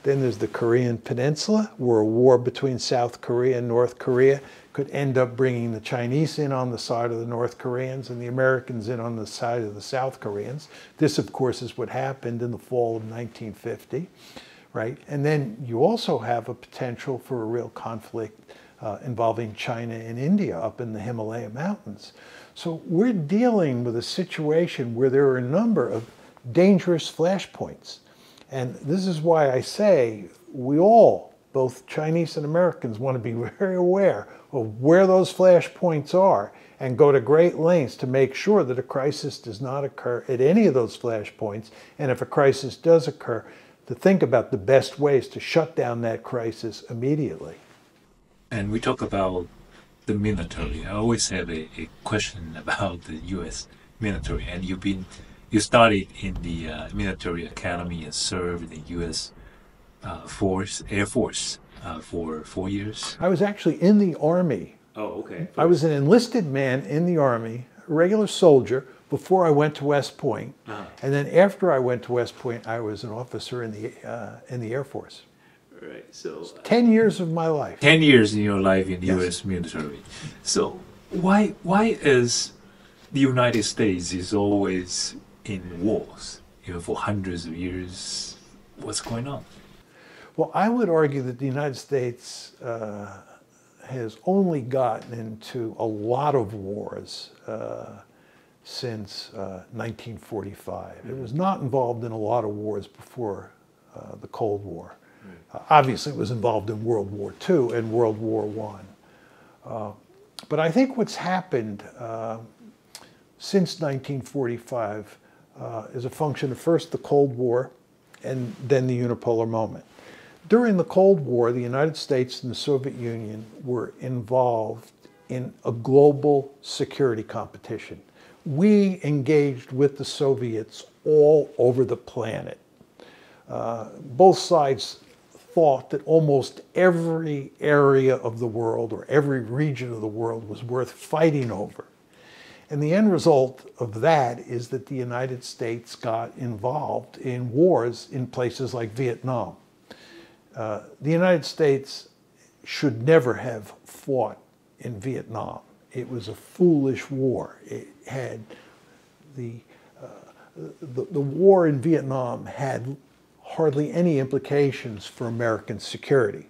Then there's the Korean Peninsula, where a war between South Korea and North Korea could end up bringing the Chinese in on the side of the North Koreans and the Americans in on the side of the South Koreans. This, of course, is what happened in the fall of nineteen fifty, right? And then you also have a potential for a real conflict uh, involving China and India up in the Himalaya Mountains. So we're dealing with a situation where there are a number of dangerous flashpoints. And this is why I say we all, both Chinese and Americans, want to be very aware of where those flashpoints are and go to great lengths to make sure that a crisis does not occur at any of those flashpoints. And if a crisis does occur, to think about the best ways to shut down that crisis immediately. And we talk about the military. I always have a, a question about the U S military. And you've been You studied in the uh, military academy and served in the U S Uh, force, Air Force uh, for four years. I was actually in the Army. Oh, okay. First. I was an enlisted man in the Army, a regular soldier, before I went to West Point. Uh-huh. And then after I went to West Point, I was an officer in the, uh, in the Air Force. Right. So, so ten years of my life. Ten years in your life in the yes. U S military. So why, why is the United States is always in wars, you know, for hundreds of years? What's going on? Well, I would argue that the United States uh, has only gotten into a lot of wars uh, since uh, nineteen forty-five. Mm-hmm. It was not involved in a lot of wars before uh, the Cold War. Mm-hmm. Uh, obviously, it was involved in World War Two and World War One. Uh, but I think what's happened uh, since nineteen forty-five Uh, is a function of first the Cold War and then the unipolar moment. During the Cold War, the United States and the Soviet Union were involved in a global security competition. We engaged with the Soviets all over the planet. Uh, both sides thought that almost every area of the world or every region of the world was worth fighting over. And the end result of that is that the United States got involved in wars in places like Vietnam. Uh, the United States should never have fought in Vietnam. It was a foolish war. It had the, uh, the, the war in Vietnam had hardly any implications for American security.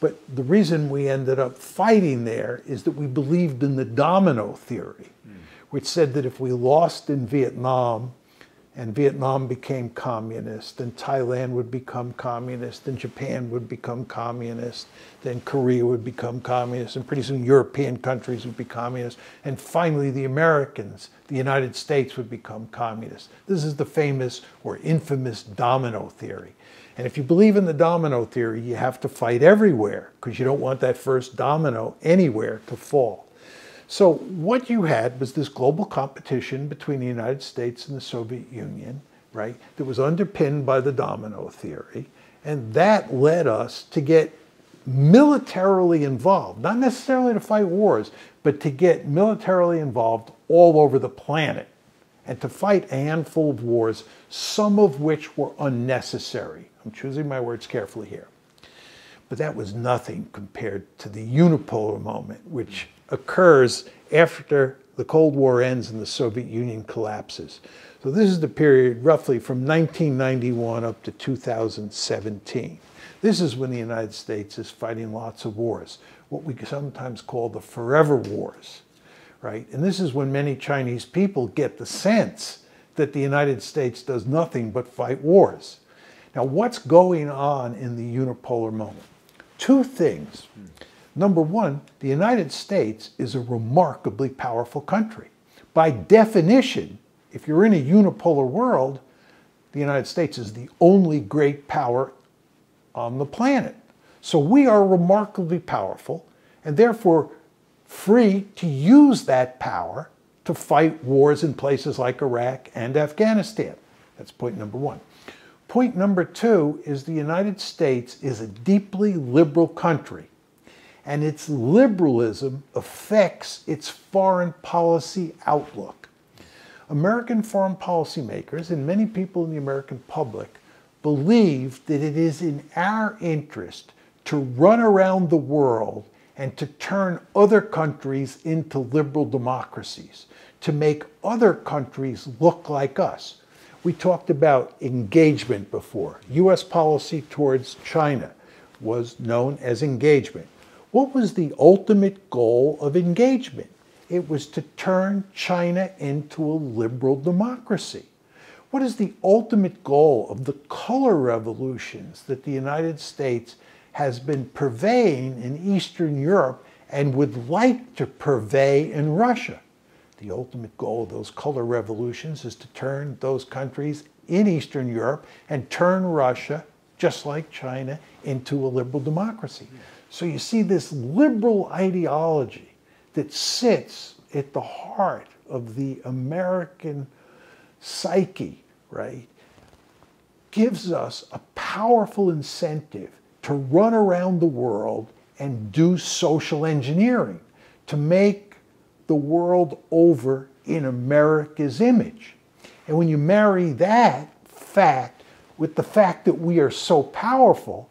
But the reason we ended up fighting there is that we believed in the domino theory, which said that if we lost in Vietnam and Vietnam became communist, then Thailand would become communist, then Japan would become communist, then Korea would become communist, and pretty soon European countries would be communist, and finally the Americans, the United States, would become communist. This is the famous or infamous domino theory. And if you believe in the domino theory, you have to fight everywhere because you don't want that first domino anywhere to fall. So what you had was this global competition between the United States and the Soviet Union, right, that was underpinned by the domino theory. And that led us to get militarily involved, not necessarily to fight wars, but to get militarily involved all over the planet and to fight a handful of wars, some of which were unnecessary. I'm choosing my words carefully here. But that was nothing compared to the unipolar moment, which occurs after the Cold War ends and the Soviet Union collapses. So this is the period roughly from nineteen ninety-one up to two thousand seventeen. This is when the United States is fighting lots of wars, what we sometimes call the forever wars, right? And this is when many Chinese people get the sense that the United States does nothing but fight wars. Now, what's going on in the unipolar moment? Two things. Number one, the United States is a remarkably powerful country. By definition, if you're in a unipolar world, the United States is the only great power on the planet. So we are remarkably powerful and therefore free to use that power to fight wars in places like Iraq and Afghanistan. That's point number one. Point number two is the United States is a deeply liberal country, and its liberalism affects its foreign policy outlook. American foreign policymakers and many people in the American public believe that it is in our interest to run around the world and to turn other countries into liberal democracies, to make other countries look like us. We talked about engagement before. U S policy towards China was known as engagement. What was the ultimate goal of engagement? It was to turn China into a liberal democracy. What is the ultimate goal of the color revolutions that the United States has been purveying in Eastern Europe and would like to purvey in Russia? The ultimate goal of those color revolutions is to turn those countries in Eastern Europe and turn Russia, just like China, into a liberal democracy. So you see this liberal ideology that sits at the heart of the American psyche, right, gives us a powerful incentive to run around the world and do social engineering, to make the world over in America's image. And when you marry that fact with the fact that we are so powerful,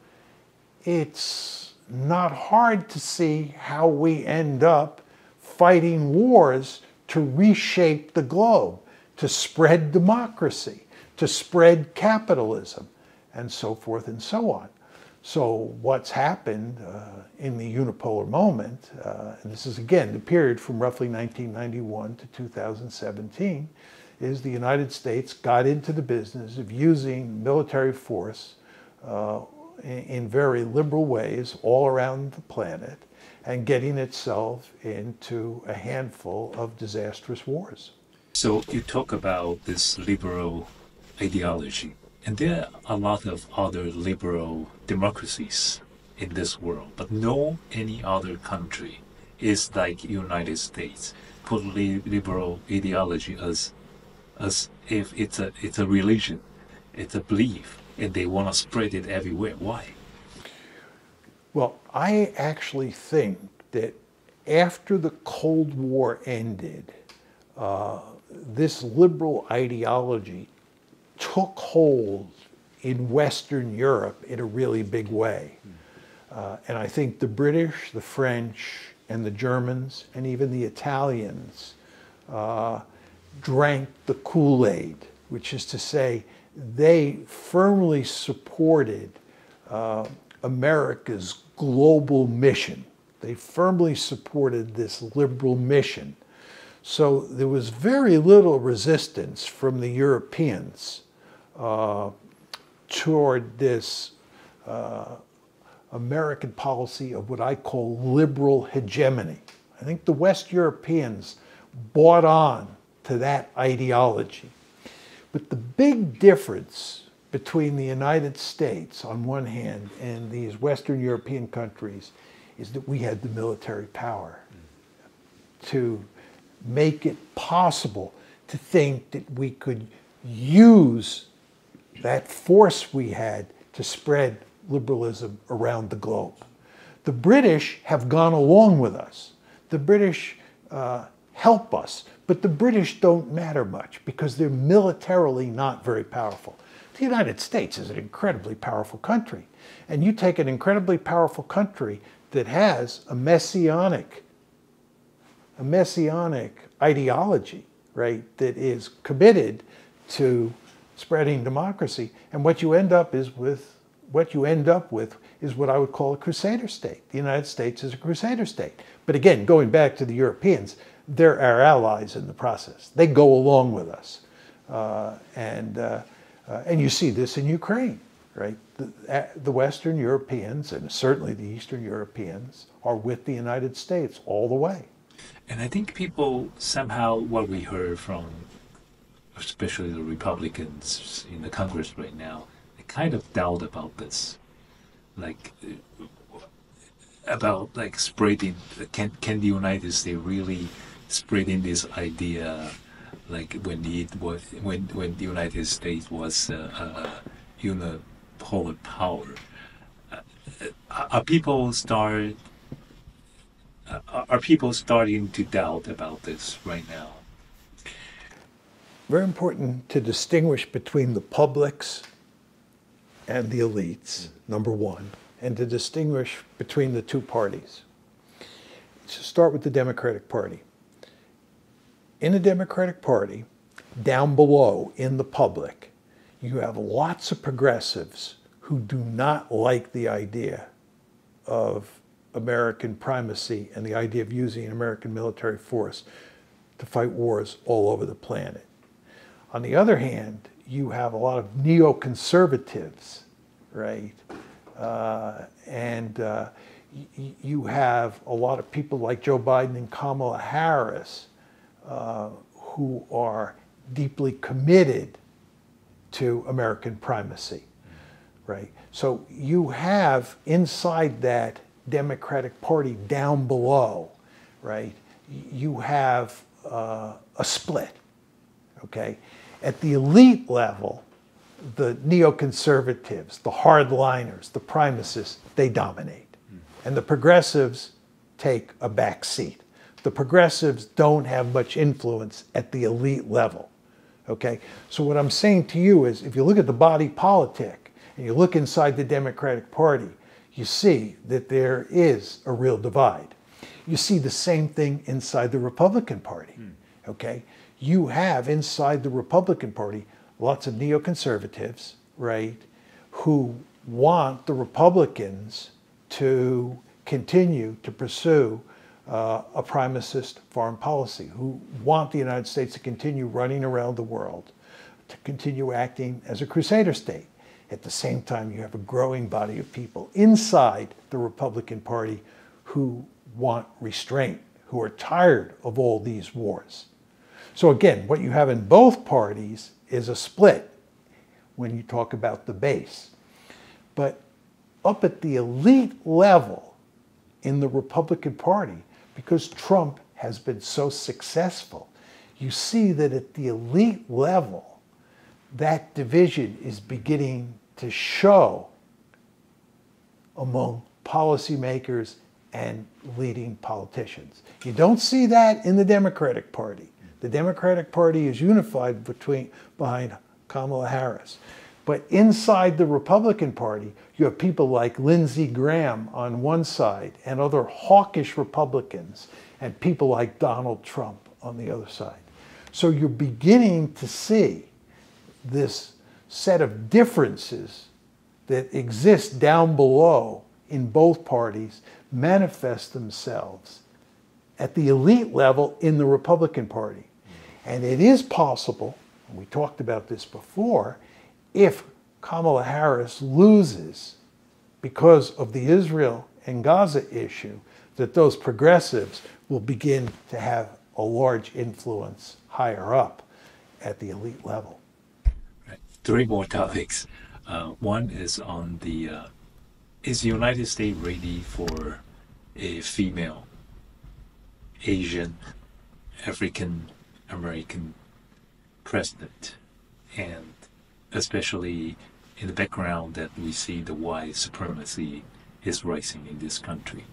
it's not hard to see how we end up fighting wars to reshape the globe, to spread democracy, to spread capitalism, and so forth and so on. So what's happened uh, in the unipolar moment, uh, and this is again the period from roughly nineteen ninety-one to two thousand seventeen, is the United States got into the business of using military force uh, in, in very liberal ways all around the planet, and getting itself into a handful of disastrous wars. So you talk about this liberal ideology, and there are a lot of other liberal democracies in this world, but no any other country is like United States, put liberal ideology as, as if it's a, it's a religion, it's a belief, and they want to spread it everywhere. Why? Well, I actually think that after the Cold War ended, uh, this liberal ideology took hold in Western Europe in a really big way. Uh, and I think the British, the French, and the Germans, and even the Italians uh, drank the Kool-Aid, which is to say they firmly supported uh, America's global mission. They firmly supported this liberal mission. So there was very little resistance from the Europeans uh, toward this uh, American policy of what I call liberal hegemony. I think the West Europeans bought on to that ideology. But the big difference between the United States on one hand and these Western European countries is that we had the military power to make it possible to think that we could use that force we had to spread liberalism around the globe. The British have gone along with us. The British uh, help us, but the British don't matter much because they're militarily not very powerful. The United States is an incredibly powerful country. And you take an incredibly powerful country that has a messianic, a messianic ideology, right, that is committed to spreading democracy. And what you end up is with, what you end up with is what I would call a crusader state. The United States is a crusader state. But again, going back to the Europeans, they're our allies in the process. They go along with us. Uh, and uh, Uh, and you see this in Ukraine, right? The, uh, the Western Europeans, and certainly the Eastern Europeans, are with the United States all the way. And I think people somehow, what we heard from, especially the Republicans in the Congress right now, they kind of doubt about this, like about like spreading. Can can the United States really spreading this idea? Like when the was when when the United States was uh, a unipolar power, uh, are people start uh, are people starting to doubt about this right now? very important to distinguish between the publics and the elites, number one, and to distinguish between the two parties. So start with the Democratic Party. In the Democratic Party, down below in the public, you have lots of progressives who do not like the idea of American primacy and the idea of using American military force to fight wars all over the planet. On the other hand, you have a lot of neoconservatives, right? Uh, and uh, y you have a lot of people like Joe Biden and Kamala Harris uh, who are deeply committed to American primacy, right? So you have inside that Democratic Party down below, right, you have uh, a split, okay? At the elite level, the neoconservatives, the hardliners, the primacists, they dominate. And the progressives take a back seat. The progressives don't have much influence at the elite level, okay? So what I'm saying to you is, if you look at the body politic and you look inside the Democratic Party, you see that there is a real divide. You see the same thing inside the Republican Party, okay? You have inside the Republican Party lots of neoconservatives, right, who want the Republicans to continue to pursue uh, a primacist foreign policy, who want the United States to continue running around the world, to continue acting as a crusader state. At the same time, you have a growing body of people inside the Republican Party who want restraint, who are tired of all these wars. So again, what you have in both parties is a split when you talk about the base. But up at the elite level in the Republican Party, because Trump has been so successful, you see that at the elite level, that division is beginning to show among policymakers and leading politicians. You don't see that in the Democratic Party. The Democratic Party is unified between, behind Kamala Harris. But inside the Republican Party, you have people like Lindsey Graham on one side and other hawkish Republicans, and people like Donald Trump on the other side. So you're beginning to see this set of differences that exist down below in both parties manifest themselves at the elite level in the Republican Party. And it is possible, and we talked about this before, if Kamala Harris loses because of the Israel and Gaza issue, that those progressives will begin to have a large influence higher up at the elite level. Three more topics. Uh, one is on the, uh, is the United States ready for a female Asian African American president? And especially in the background that we see the white supremacy is rising in this country.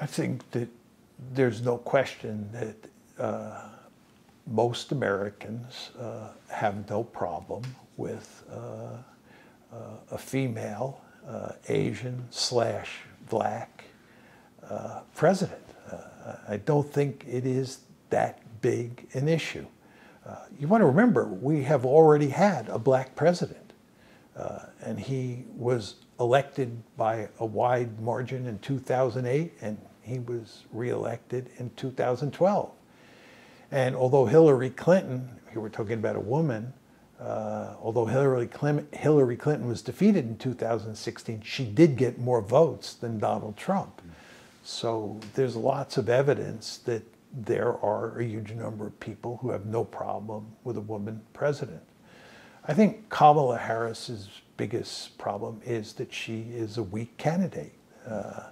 I think that there's no question that uh, most Americans uh, have no problem with uh, uh, a female uh, Asian slash black uh, president. Uh, I don't think it is that big an issue. Uh, you want to remember, we have already had a black president, uh, and he was elected by a wide margin in two thousand eight, and he was reelected in two thousand twelve. And although Hillary Clinton, here we're talking about a woman, uh, although Hillary Clinton, Hillary Clinton was defeated in two thousand sixteen, she did get more votes than Donald Trump. So there's lots of evidence that there are a huge number of people who have no problem with a woman president. I think Kamala Harris's biggest problem is that she is a weak candidate. Uh,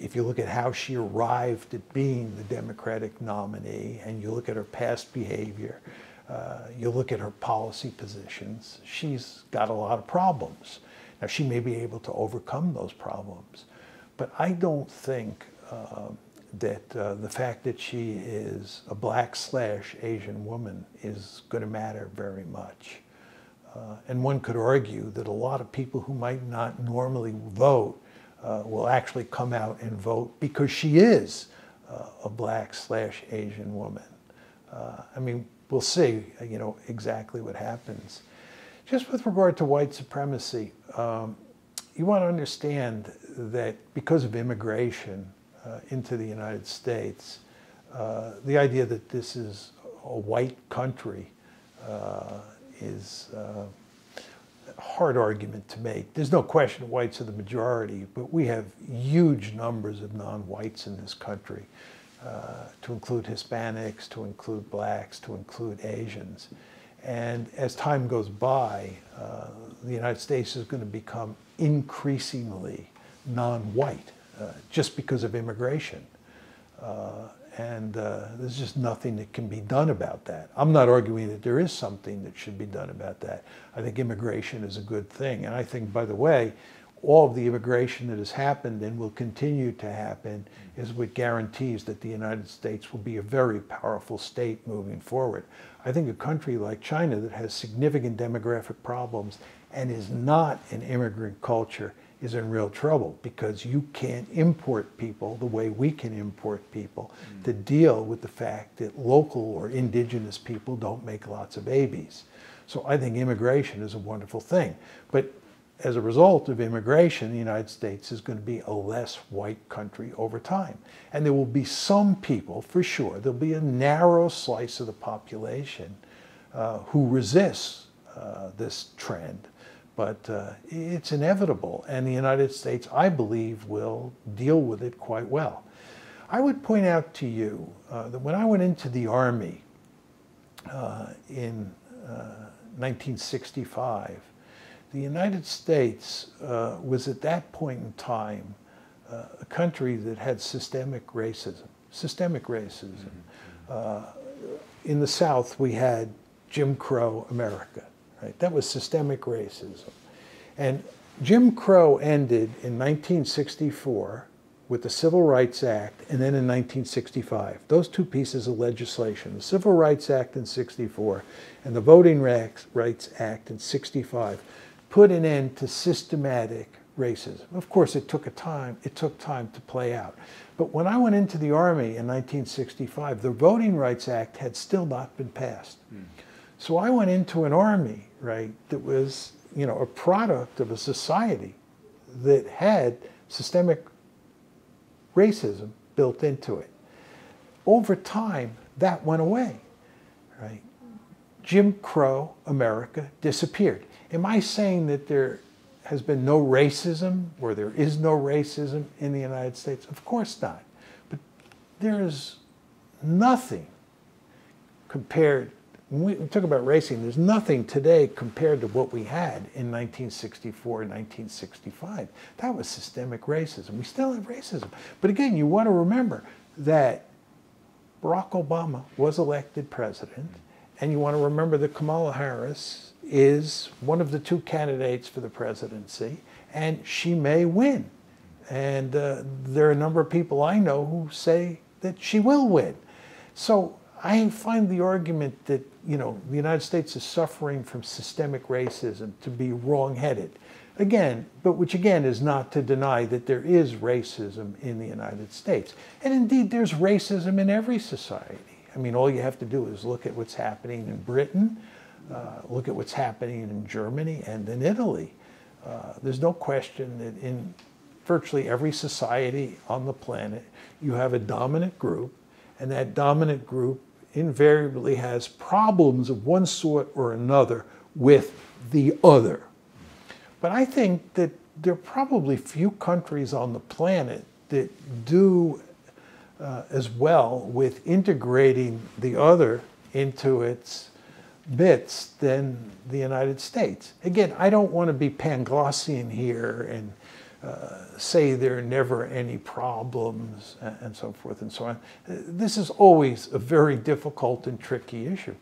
If you look at how she arrived at being the Democratic nominee, and you look at her past behavior, uh, you look at her policy positions, she's got a lot of problems. Now, she may be able to overcome those problems, but I don't think uh, that uh, the fact that she is a black slash Asian woman is going to matter very much. Uh, and one could argue that a lot of people who might not normally vote uh, will actually come out and vote because she is uh, a black slash Asian woman. Uh, I mean, we'll see, you know, exactly what happens. Just with regard to white supremacy, um, you want to understand that because of immigration uh, into the United States, uh, the idea that this is a white country uh, is uh, a hard argument to make. There's no question whites are the majority, but we have huge numbers of non-whites in this country, uh, to include Hispanics, to include blacks, to include Asians. And as time goes by, uh, the United States is going to become increasingly non-white uh, just because of immigration. Uh, and uh, there's just nothing that can be done about that. I'm not arguing that there is something that should be done about that. I think immigration is a good thing. And I think, by the way, all of the immigration that has happened and will continue to happen is what guarantees that the United States will be a very powerful state moving forward. I think a country like China that has significant demographic problems and is not an immigrant culture is in real trouble, because you can't import people the way we can import people mm. to deal with the fact that local or indigenous people don't make lots of babies. So I think immigration is a wonderful thing. But as a result of immigration, the United States is going to be a less white country over time. And there will be some people, for sure, there'll be a narrow slice of the population uh, who resists uh, this trend. But uh, it's inevitable, and the United States, I believe, will deal with it quite well. I would point out to you uh, that when I went into the Army uh, in uh, nineteen sixty-five, the United States uh, was at that point in time uh, a country that had systemic racism. Systemic racism. Mm-hmm. uh, in the South, we had Jim Crow America. Right? That was systemic racism. And Jim Crow ended in nineteen sixty-four with the Civil Rights Act, and then in nineteen sixty-five. Those two pieces of legislation, the Civil Rights Act in sixty-four and the Voting Rights Act in sixty-five, put an end to systematic racism. Of course, it took a time, it took time to play out. But when I went into the Army in nineteen sixty-five, the Voting Rights Act had still not been passed. Mm. So I went into an Army, right, that was, you know, a product of a society that had systemic racism built into it. Over time, that went away, right? Jim Crow America disappeared. Am I saying that there has been no racism or there is no racism in the United States? Of course not. But there is nothing compared, when we talk about racism, there's nothing today compared to what we had in nineteen sixty-four and nineteen sixty-five. That was systemic racism. We still have racism. But again, you want to remember that Barack Obama was elected president, and you want to remember that Kamala Harris is one of the two candidates for the presidency, and she may win. And uh, there are a number of people I know who say that she will win. So I find the argument that, you know, the United States is suffering from systemic racism to be wrong-headed. Again, but which again is not to deny that there is racism in the United States. And indeed, there's racism in every society. I mean, all you have to do is look at what's happening in Britain, Uh, look at what's happening in Germany and in Italy. Uh, there's no question that in virtually every society on the planet, you have a dominant group, and that dominant group invariably has problems of one sort or another with the other. But I think that there are probably few countries on the planet that do uh, as well with integrating the other into its bits than the United States. Again, I don't want to be Panglossian here and uh, say there are never any problems and, and so forth and so on. This is always a very difficult and tricky issue.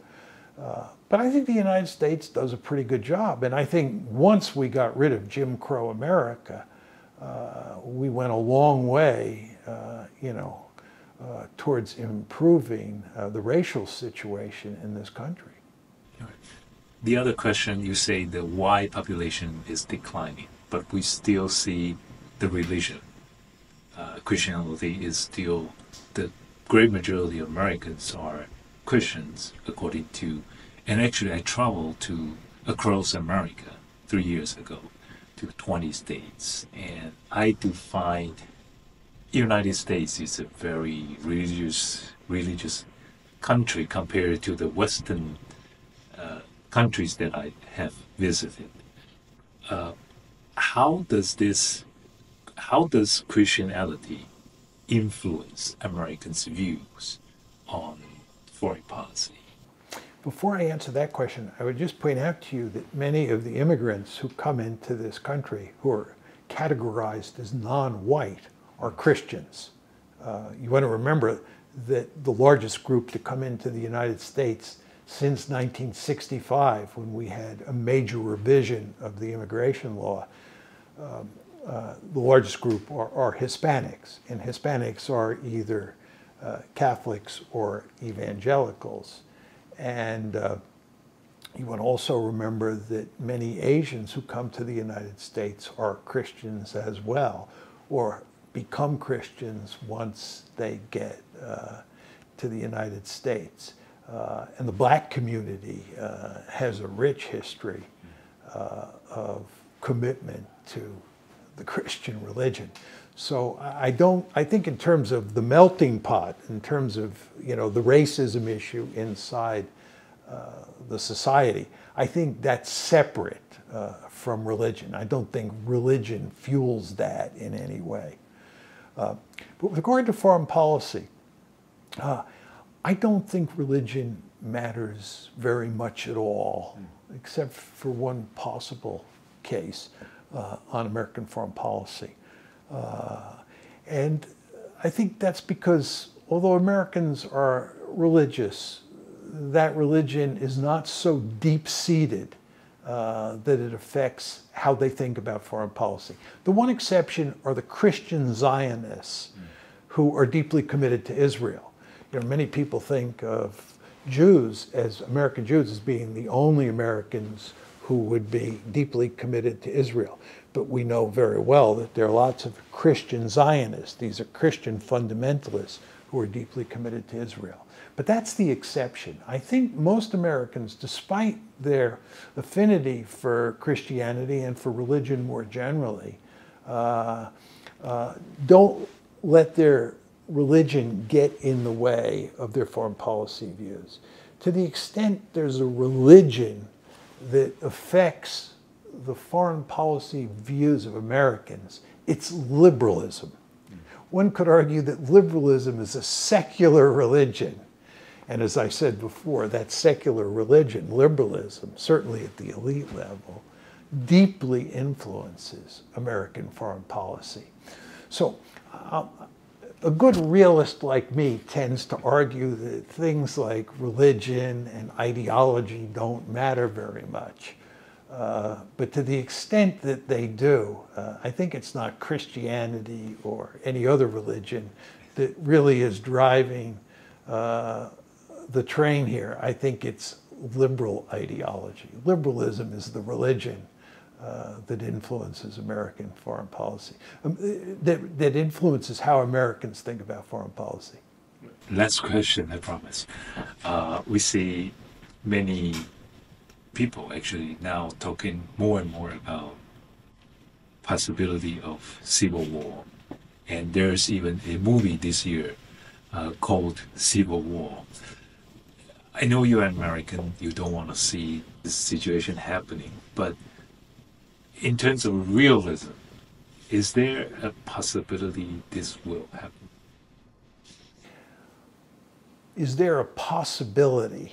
Uh, but I think the United States does a pretty good job. And I think once we got rid of Jim Crow America, uh, we went a long way, uh, you know, uh, towards improving uh, the racial situation in this country. The other question, you say the Y population is declining, but we still see the religion. Uh, Christianity is still, the great majority of Americans are Christians, according to, and actually I traveled to across America three years ago to twenty states, and I do find the United States is a very religious, religious country compared to the Western uh, countries that I have visited. Uh, how does this, how does Christianity influence Americans' views on foreign policy? Before I answer that question, I would just point out to you that many of the immigrants who come into this country who are categorized as non-white are Christians. Uh, you want to remember that the largest group to come into the United States since nineteen sixty-five, when we had a major revision of the immigration law, um, uh, the largest group are, are Hispanics, and Hispanics are either uh, Catholics or evangelicals. And uh, you want to also remember that many Asians who come to the United States are Christians as well, or become Christians once they get uh, to the United States. Uh, and the black community uh, has a rich history uh, of commitment to the Christian religion. So I don't, I think in terms of the melting pot, in terms of, you know, the racism issue inside uh, the society, I think that's separate uh, from religion. I don't think religion fuels that in any way. Uh, but with regard to foreign policy, uh, I don't think religion matters very much at all, except for one possible case uh, on American foreign policy. Uh, and I think that's because, although Americans are religious, that religion is not so deep-seated uh, that it affects how they think about foreign policy. The one exception are the Christian Zionists, mm. who are deeply committed to Israel. You know, many people think of Jews, as American Jews, as being the only Americans who would be deeply committed to Israel. But we know very well that there are lots of Christian Zionists. These are Christian fundamentalists who are deeply committed to Israel. But that's the exception. I think most Americans, despite their affinity for Christianity and for religion more generally, uh, uh, don't let their religion get in the way of their foreign policy views. To the extent there's a religion that affects the foreign policy views of Americans, it's liberalism. One could argue that liberalism is a secular religion. And as I said before, that secular religion, liberalism, certainly at the elite level, deeply influences American foreign policy. So uh, a good realist like me tends to argue that things like religion and ideology don't matter very much. Uh, but to the extent that they do, uh, I think it's not Christianity or any other religion that really is driving uh, the train here. I think it's liberal ideology. Liberalism is the religion uh, that influences American foreign policy, um, that, that influences how Americans think about foreign policy. Last question, I promise. Uh, we see many people actually now talking more and more about possibility of civil war, and there's even a movie this year uh, called Civil War. I know you're an American, you don't want to see this situation happening, but in terms of realism, is there a possibility this will happen? Is there a possibility?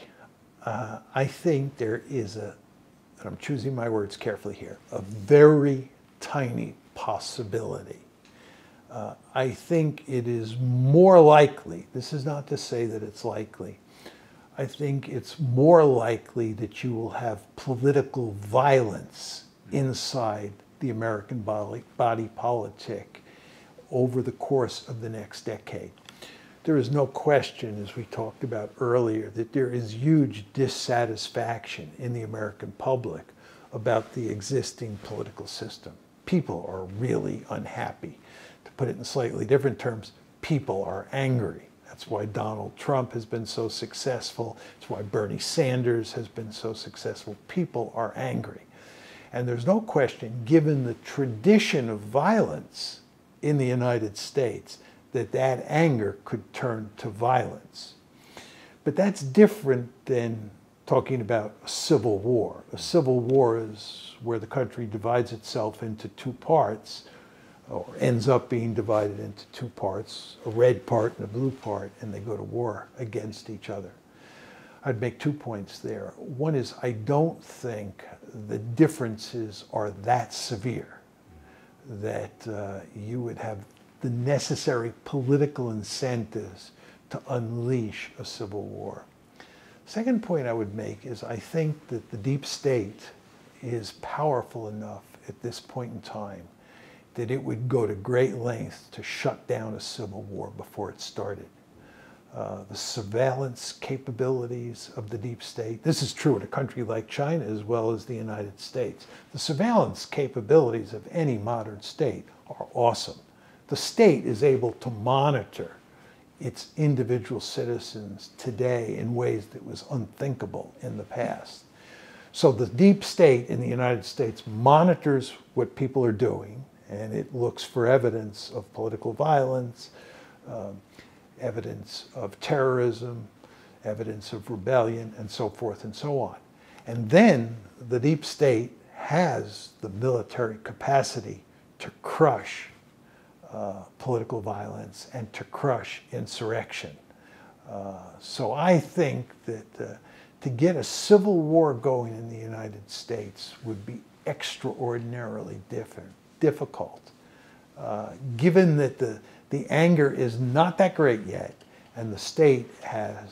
Uh, I think there is a, and I'm choosing my words carefully here, a very tiny possibility. Uh, I think it is more likely, this is not to say that it's likely, I think it's more likely that you will have political violence inside the American body, body politic over the course of the next decade. there is no question, as we talked about earlier, that there is huge dissatisfaction in the American public about the existing political system. People are really unhappy. To put it in slightly different terms, people are angry. That's why Donald Trump has been so successful. It's why Bernie Sanders has been so successful. People are angry. And there's no question, given the tradition of violence in the United States, that that anger could turn to violence. But that's different than talking about a civil war. A civil war is where the country divides itself into two parts, or ends up being divided into two parts, a red part and a blue part, and they go to war against each other. I'd make two points there. One is, I don't think the differences are that severe that uh, you would have the necessary political incentives to unleash a civil war. Second point I would make is, I think that the deep state is powerful enough at this point in time that it would go to great lengths to shut down a civil war before it started. Uh, the surveillance capabilities of the deep state, this is true in a country like China as well as the United States. The surveillance capabilities of any modern state are awesome. The state is able to monitor its individual citizens today in ways that was unthinkable in the past. So the deep state in the United States monitors what people are doing, and it looks for evidence of political violence, uh, evidence of terrorism, evidence of rebellion, and so forth and so on. And then the deep state has the military capacity to crush uh, political violence and to crush insurrection. Uh, so I think that uh, to get a civil war going in the United States would be extraordinarily different. difficult, uh, given that the, the anger is not that great yet, and the state has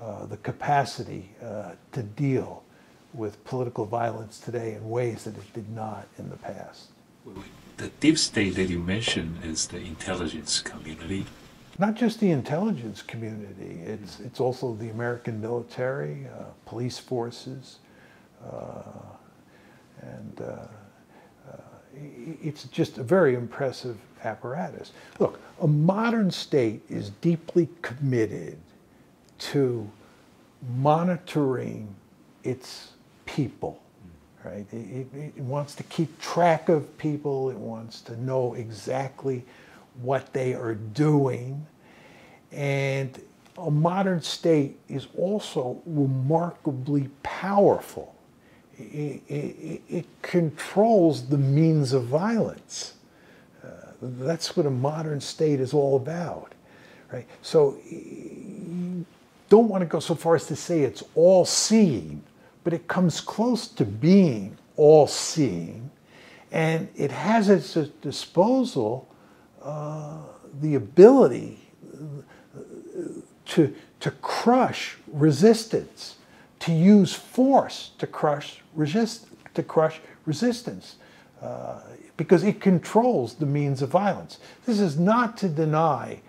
uh, the capacity uh, to deal with political violence today in ways that it did not in the past. The deep state that you mentioned is the intelligence community. Not just the intelligence community, it's, it's also the American military, uh, police forces, uh, and uh, it's just a very impressive apparatus. Look, a modern state is deeply committed to monitoring its people, right? It, it, it wants to keep track of people. It wants to know exactly what they are doing. And a modern state is also remarkably powerful. It, it, it controls the means of violence. Uh, that's what a modern state is all about, right? So you don't want to go so far as to say it's all-seeing, but it comes close to being all-seeing, and it has at its disposal uh, the ability to, to crush resistance, to use force to crush resist to crush resistance, uh, because it controls the means of violence. This is not to deny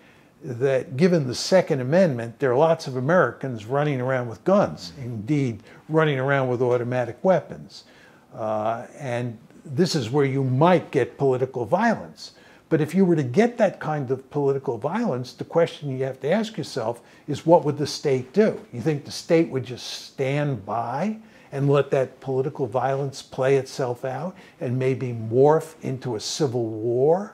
that, given the Second Amendment, there are lots of Americans running around with guns, indeed running around with automatic weapons. Uh, and this is where you might get political violence. But if you were to get that kind of political violence, the question you have to ask yourself is, what would the state do? You think the state would just stand by and let that political violence play itself out and maybe morph into a civil war?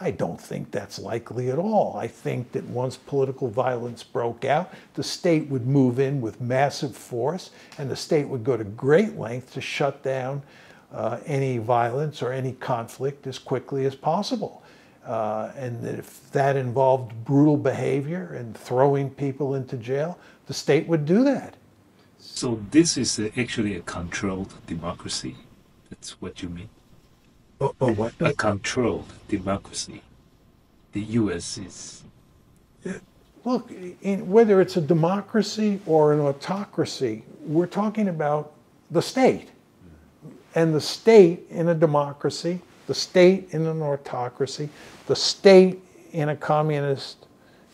I don't think that's likely at all. I think that once political violence broke out, the state would move in with massive force, and the state would go to great lengths to shut down uh, any violence or any conflict as quickly as possible. Uh, and that if that involved brutal behavior and throwing people into jail, the state would do that. So this is actually a controlled democracy. That's what you mean. Oh, oh what? A controlled democracy. The U S is... Look, in, whether it's a democracy or an autocracy, we're talking about the state. And the state in a democracy, the state in an autocracy, the state in a communist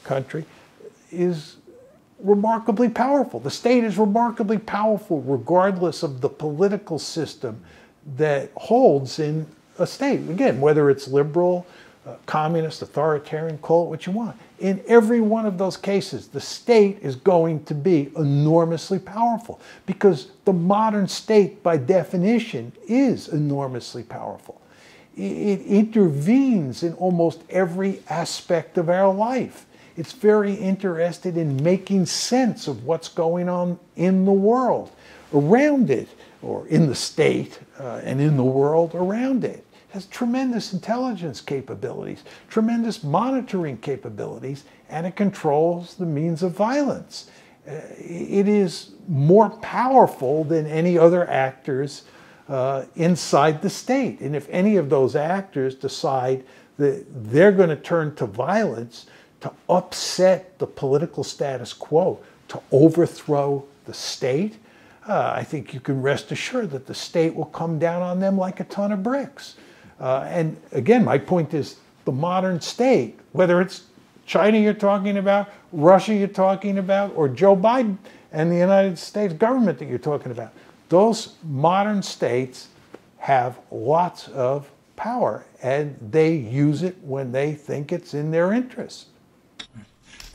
country, is remarkably powerful. The state is remarkably powerful regardless of the political system that holds in a state. Again, whether it's liberal, uh, communist, authoritarian, call it what you want. In every one of those cases, the state is going to be enormously powerful because the modern state, by definition, is enormously powerful. It intervenes in almost every aspect of our life. It's very interested in making sense of what's going on in the world around it, or in the state uh, and in the world around it. It has tremendous intelligence capabilities, tremendous monitoring capabilities, and it controls the means of violence. Uh, it is more powerful than any other actors uh, inside the state. And if any of those actors decide that they're going to turn to violence to upset the political status quo, to overthrow the state, uh, I think you can rest assured that the state will come down on them like a ton of bricks. Uh, and again, my point is the modern state, whether it's China you're talking about, Russia you're talking about, or Joe Biden and the United States government that you're talking about, those modern states have lots of power, and they use it when they think it's in their interest.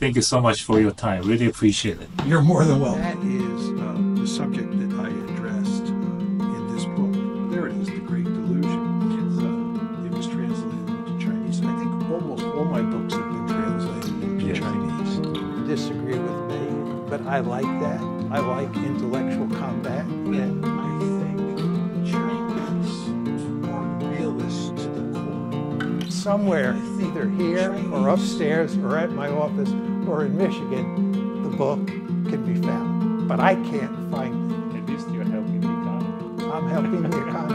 Thank you so much for your time. Really appreciate it. You're more than welcome. That is uh, the subject that I addressed uh, in this book. There it is, The Great Delusion. Uh, it was translated into Chinese. I think almost all my books have been translated into yes. Chinese. You disagree with me, but I like that. I like intellectual combat. And I think Chinese are realist to the core. Somewhere, either here or upstairs or at my office or in Michigan, the book can be found. But I can't find it. At least you're helping the economy. I'm helping the economy.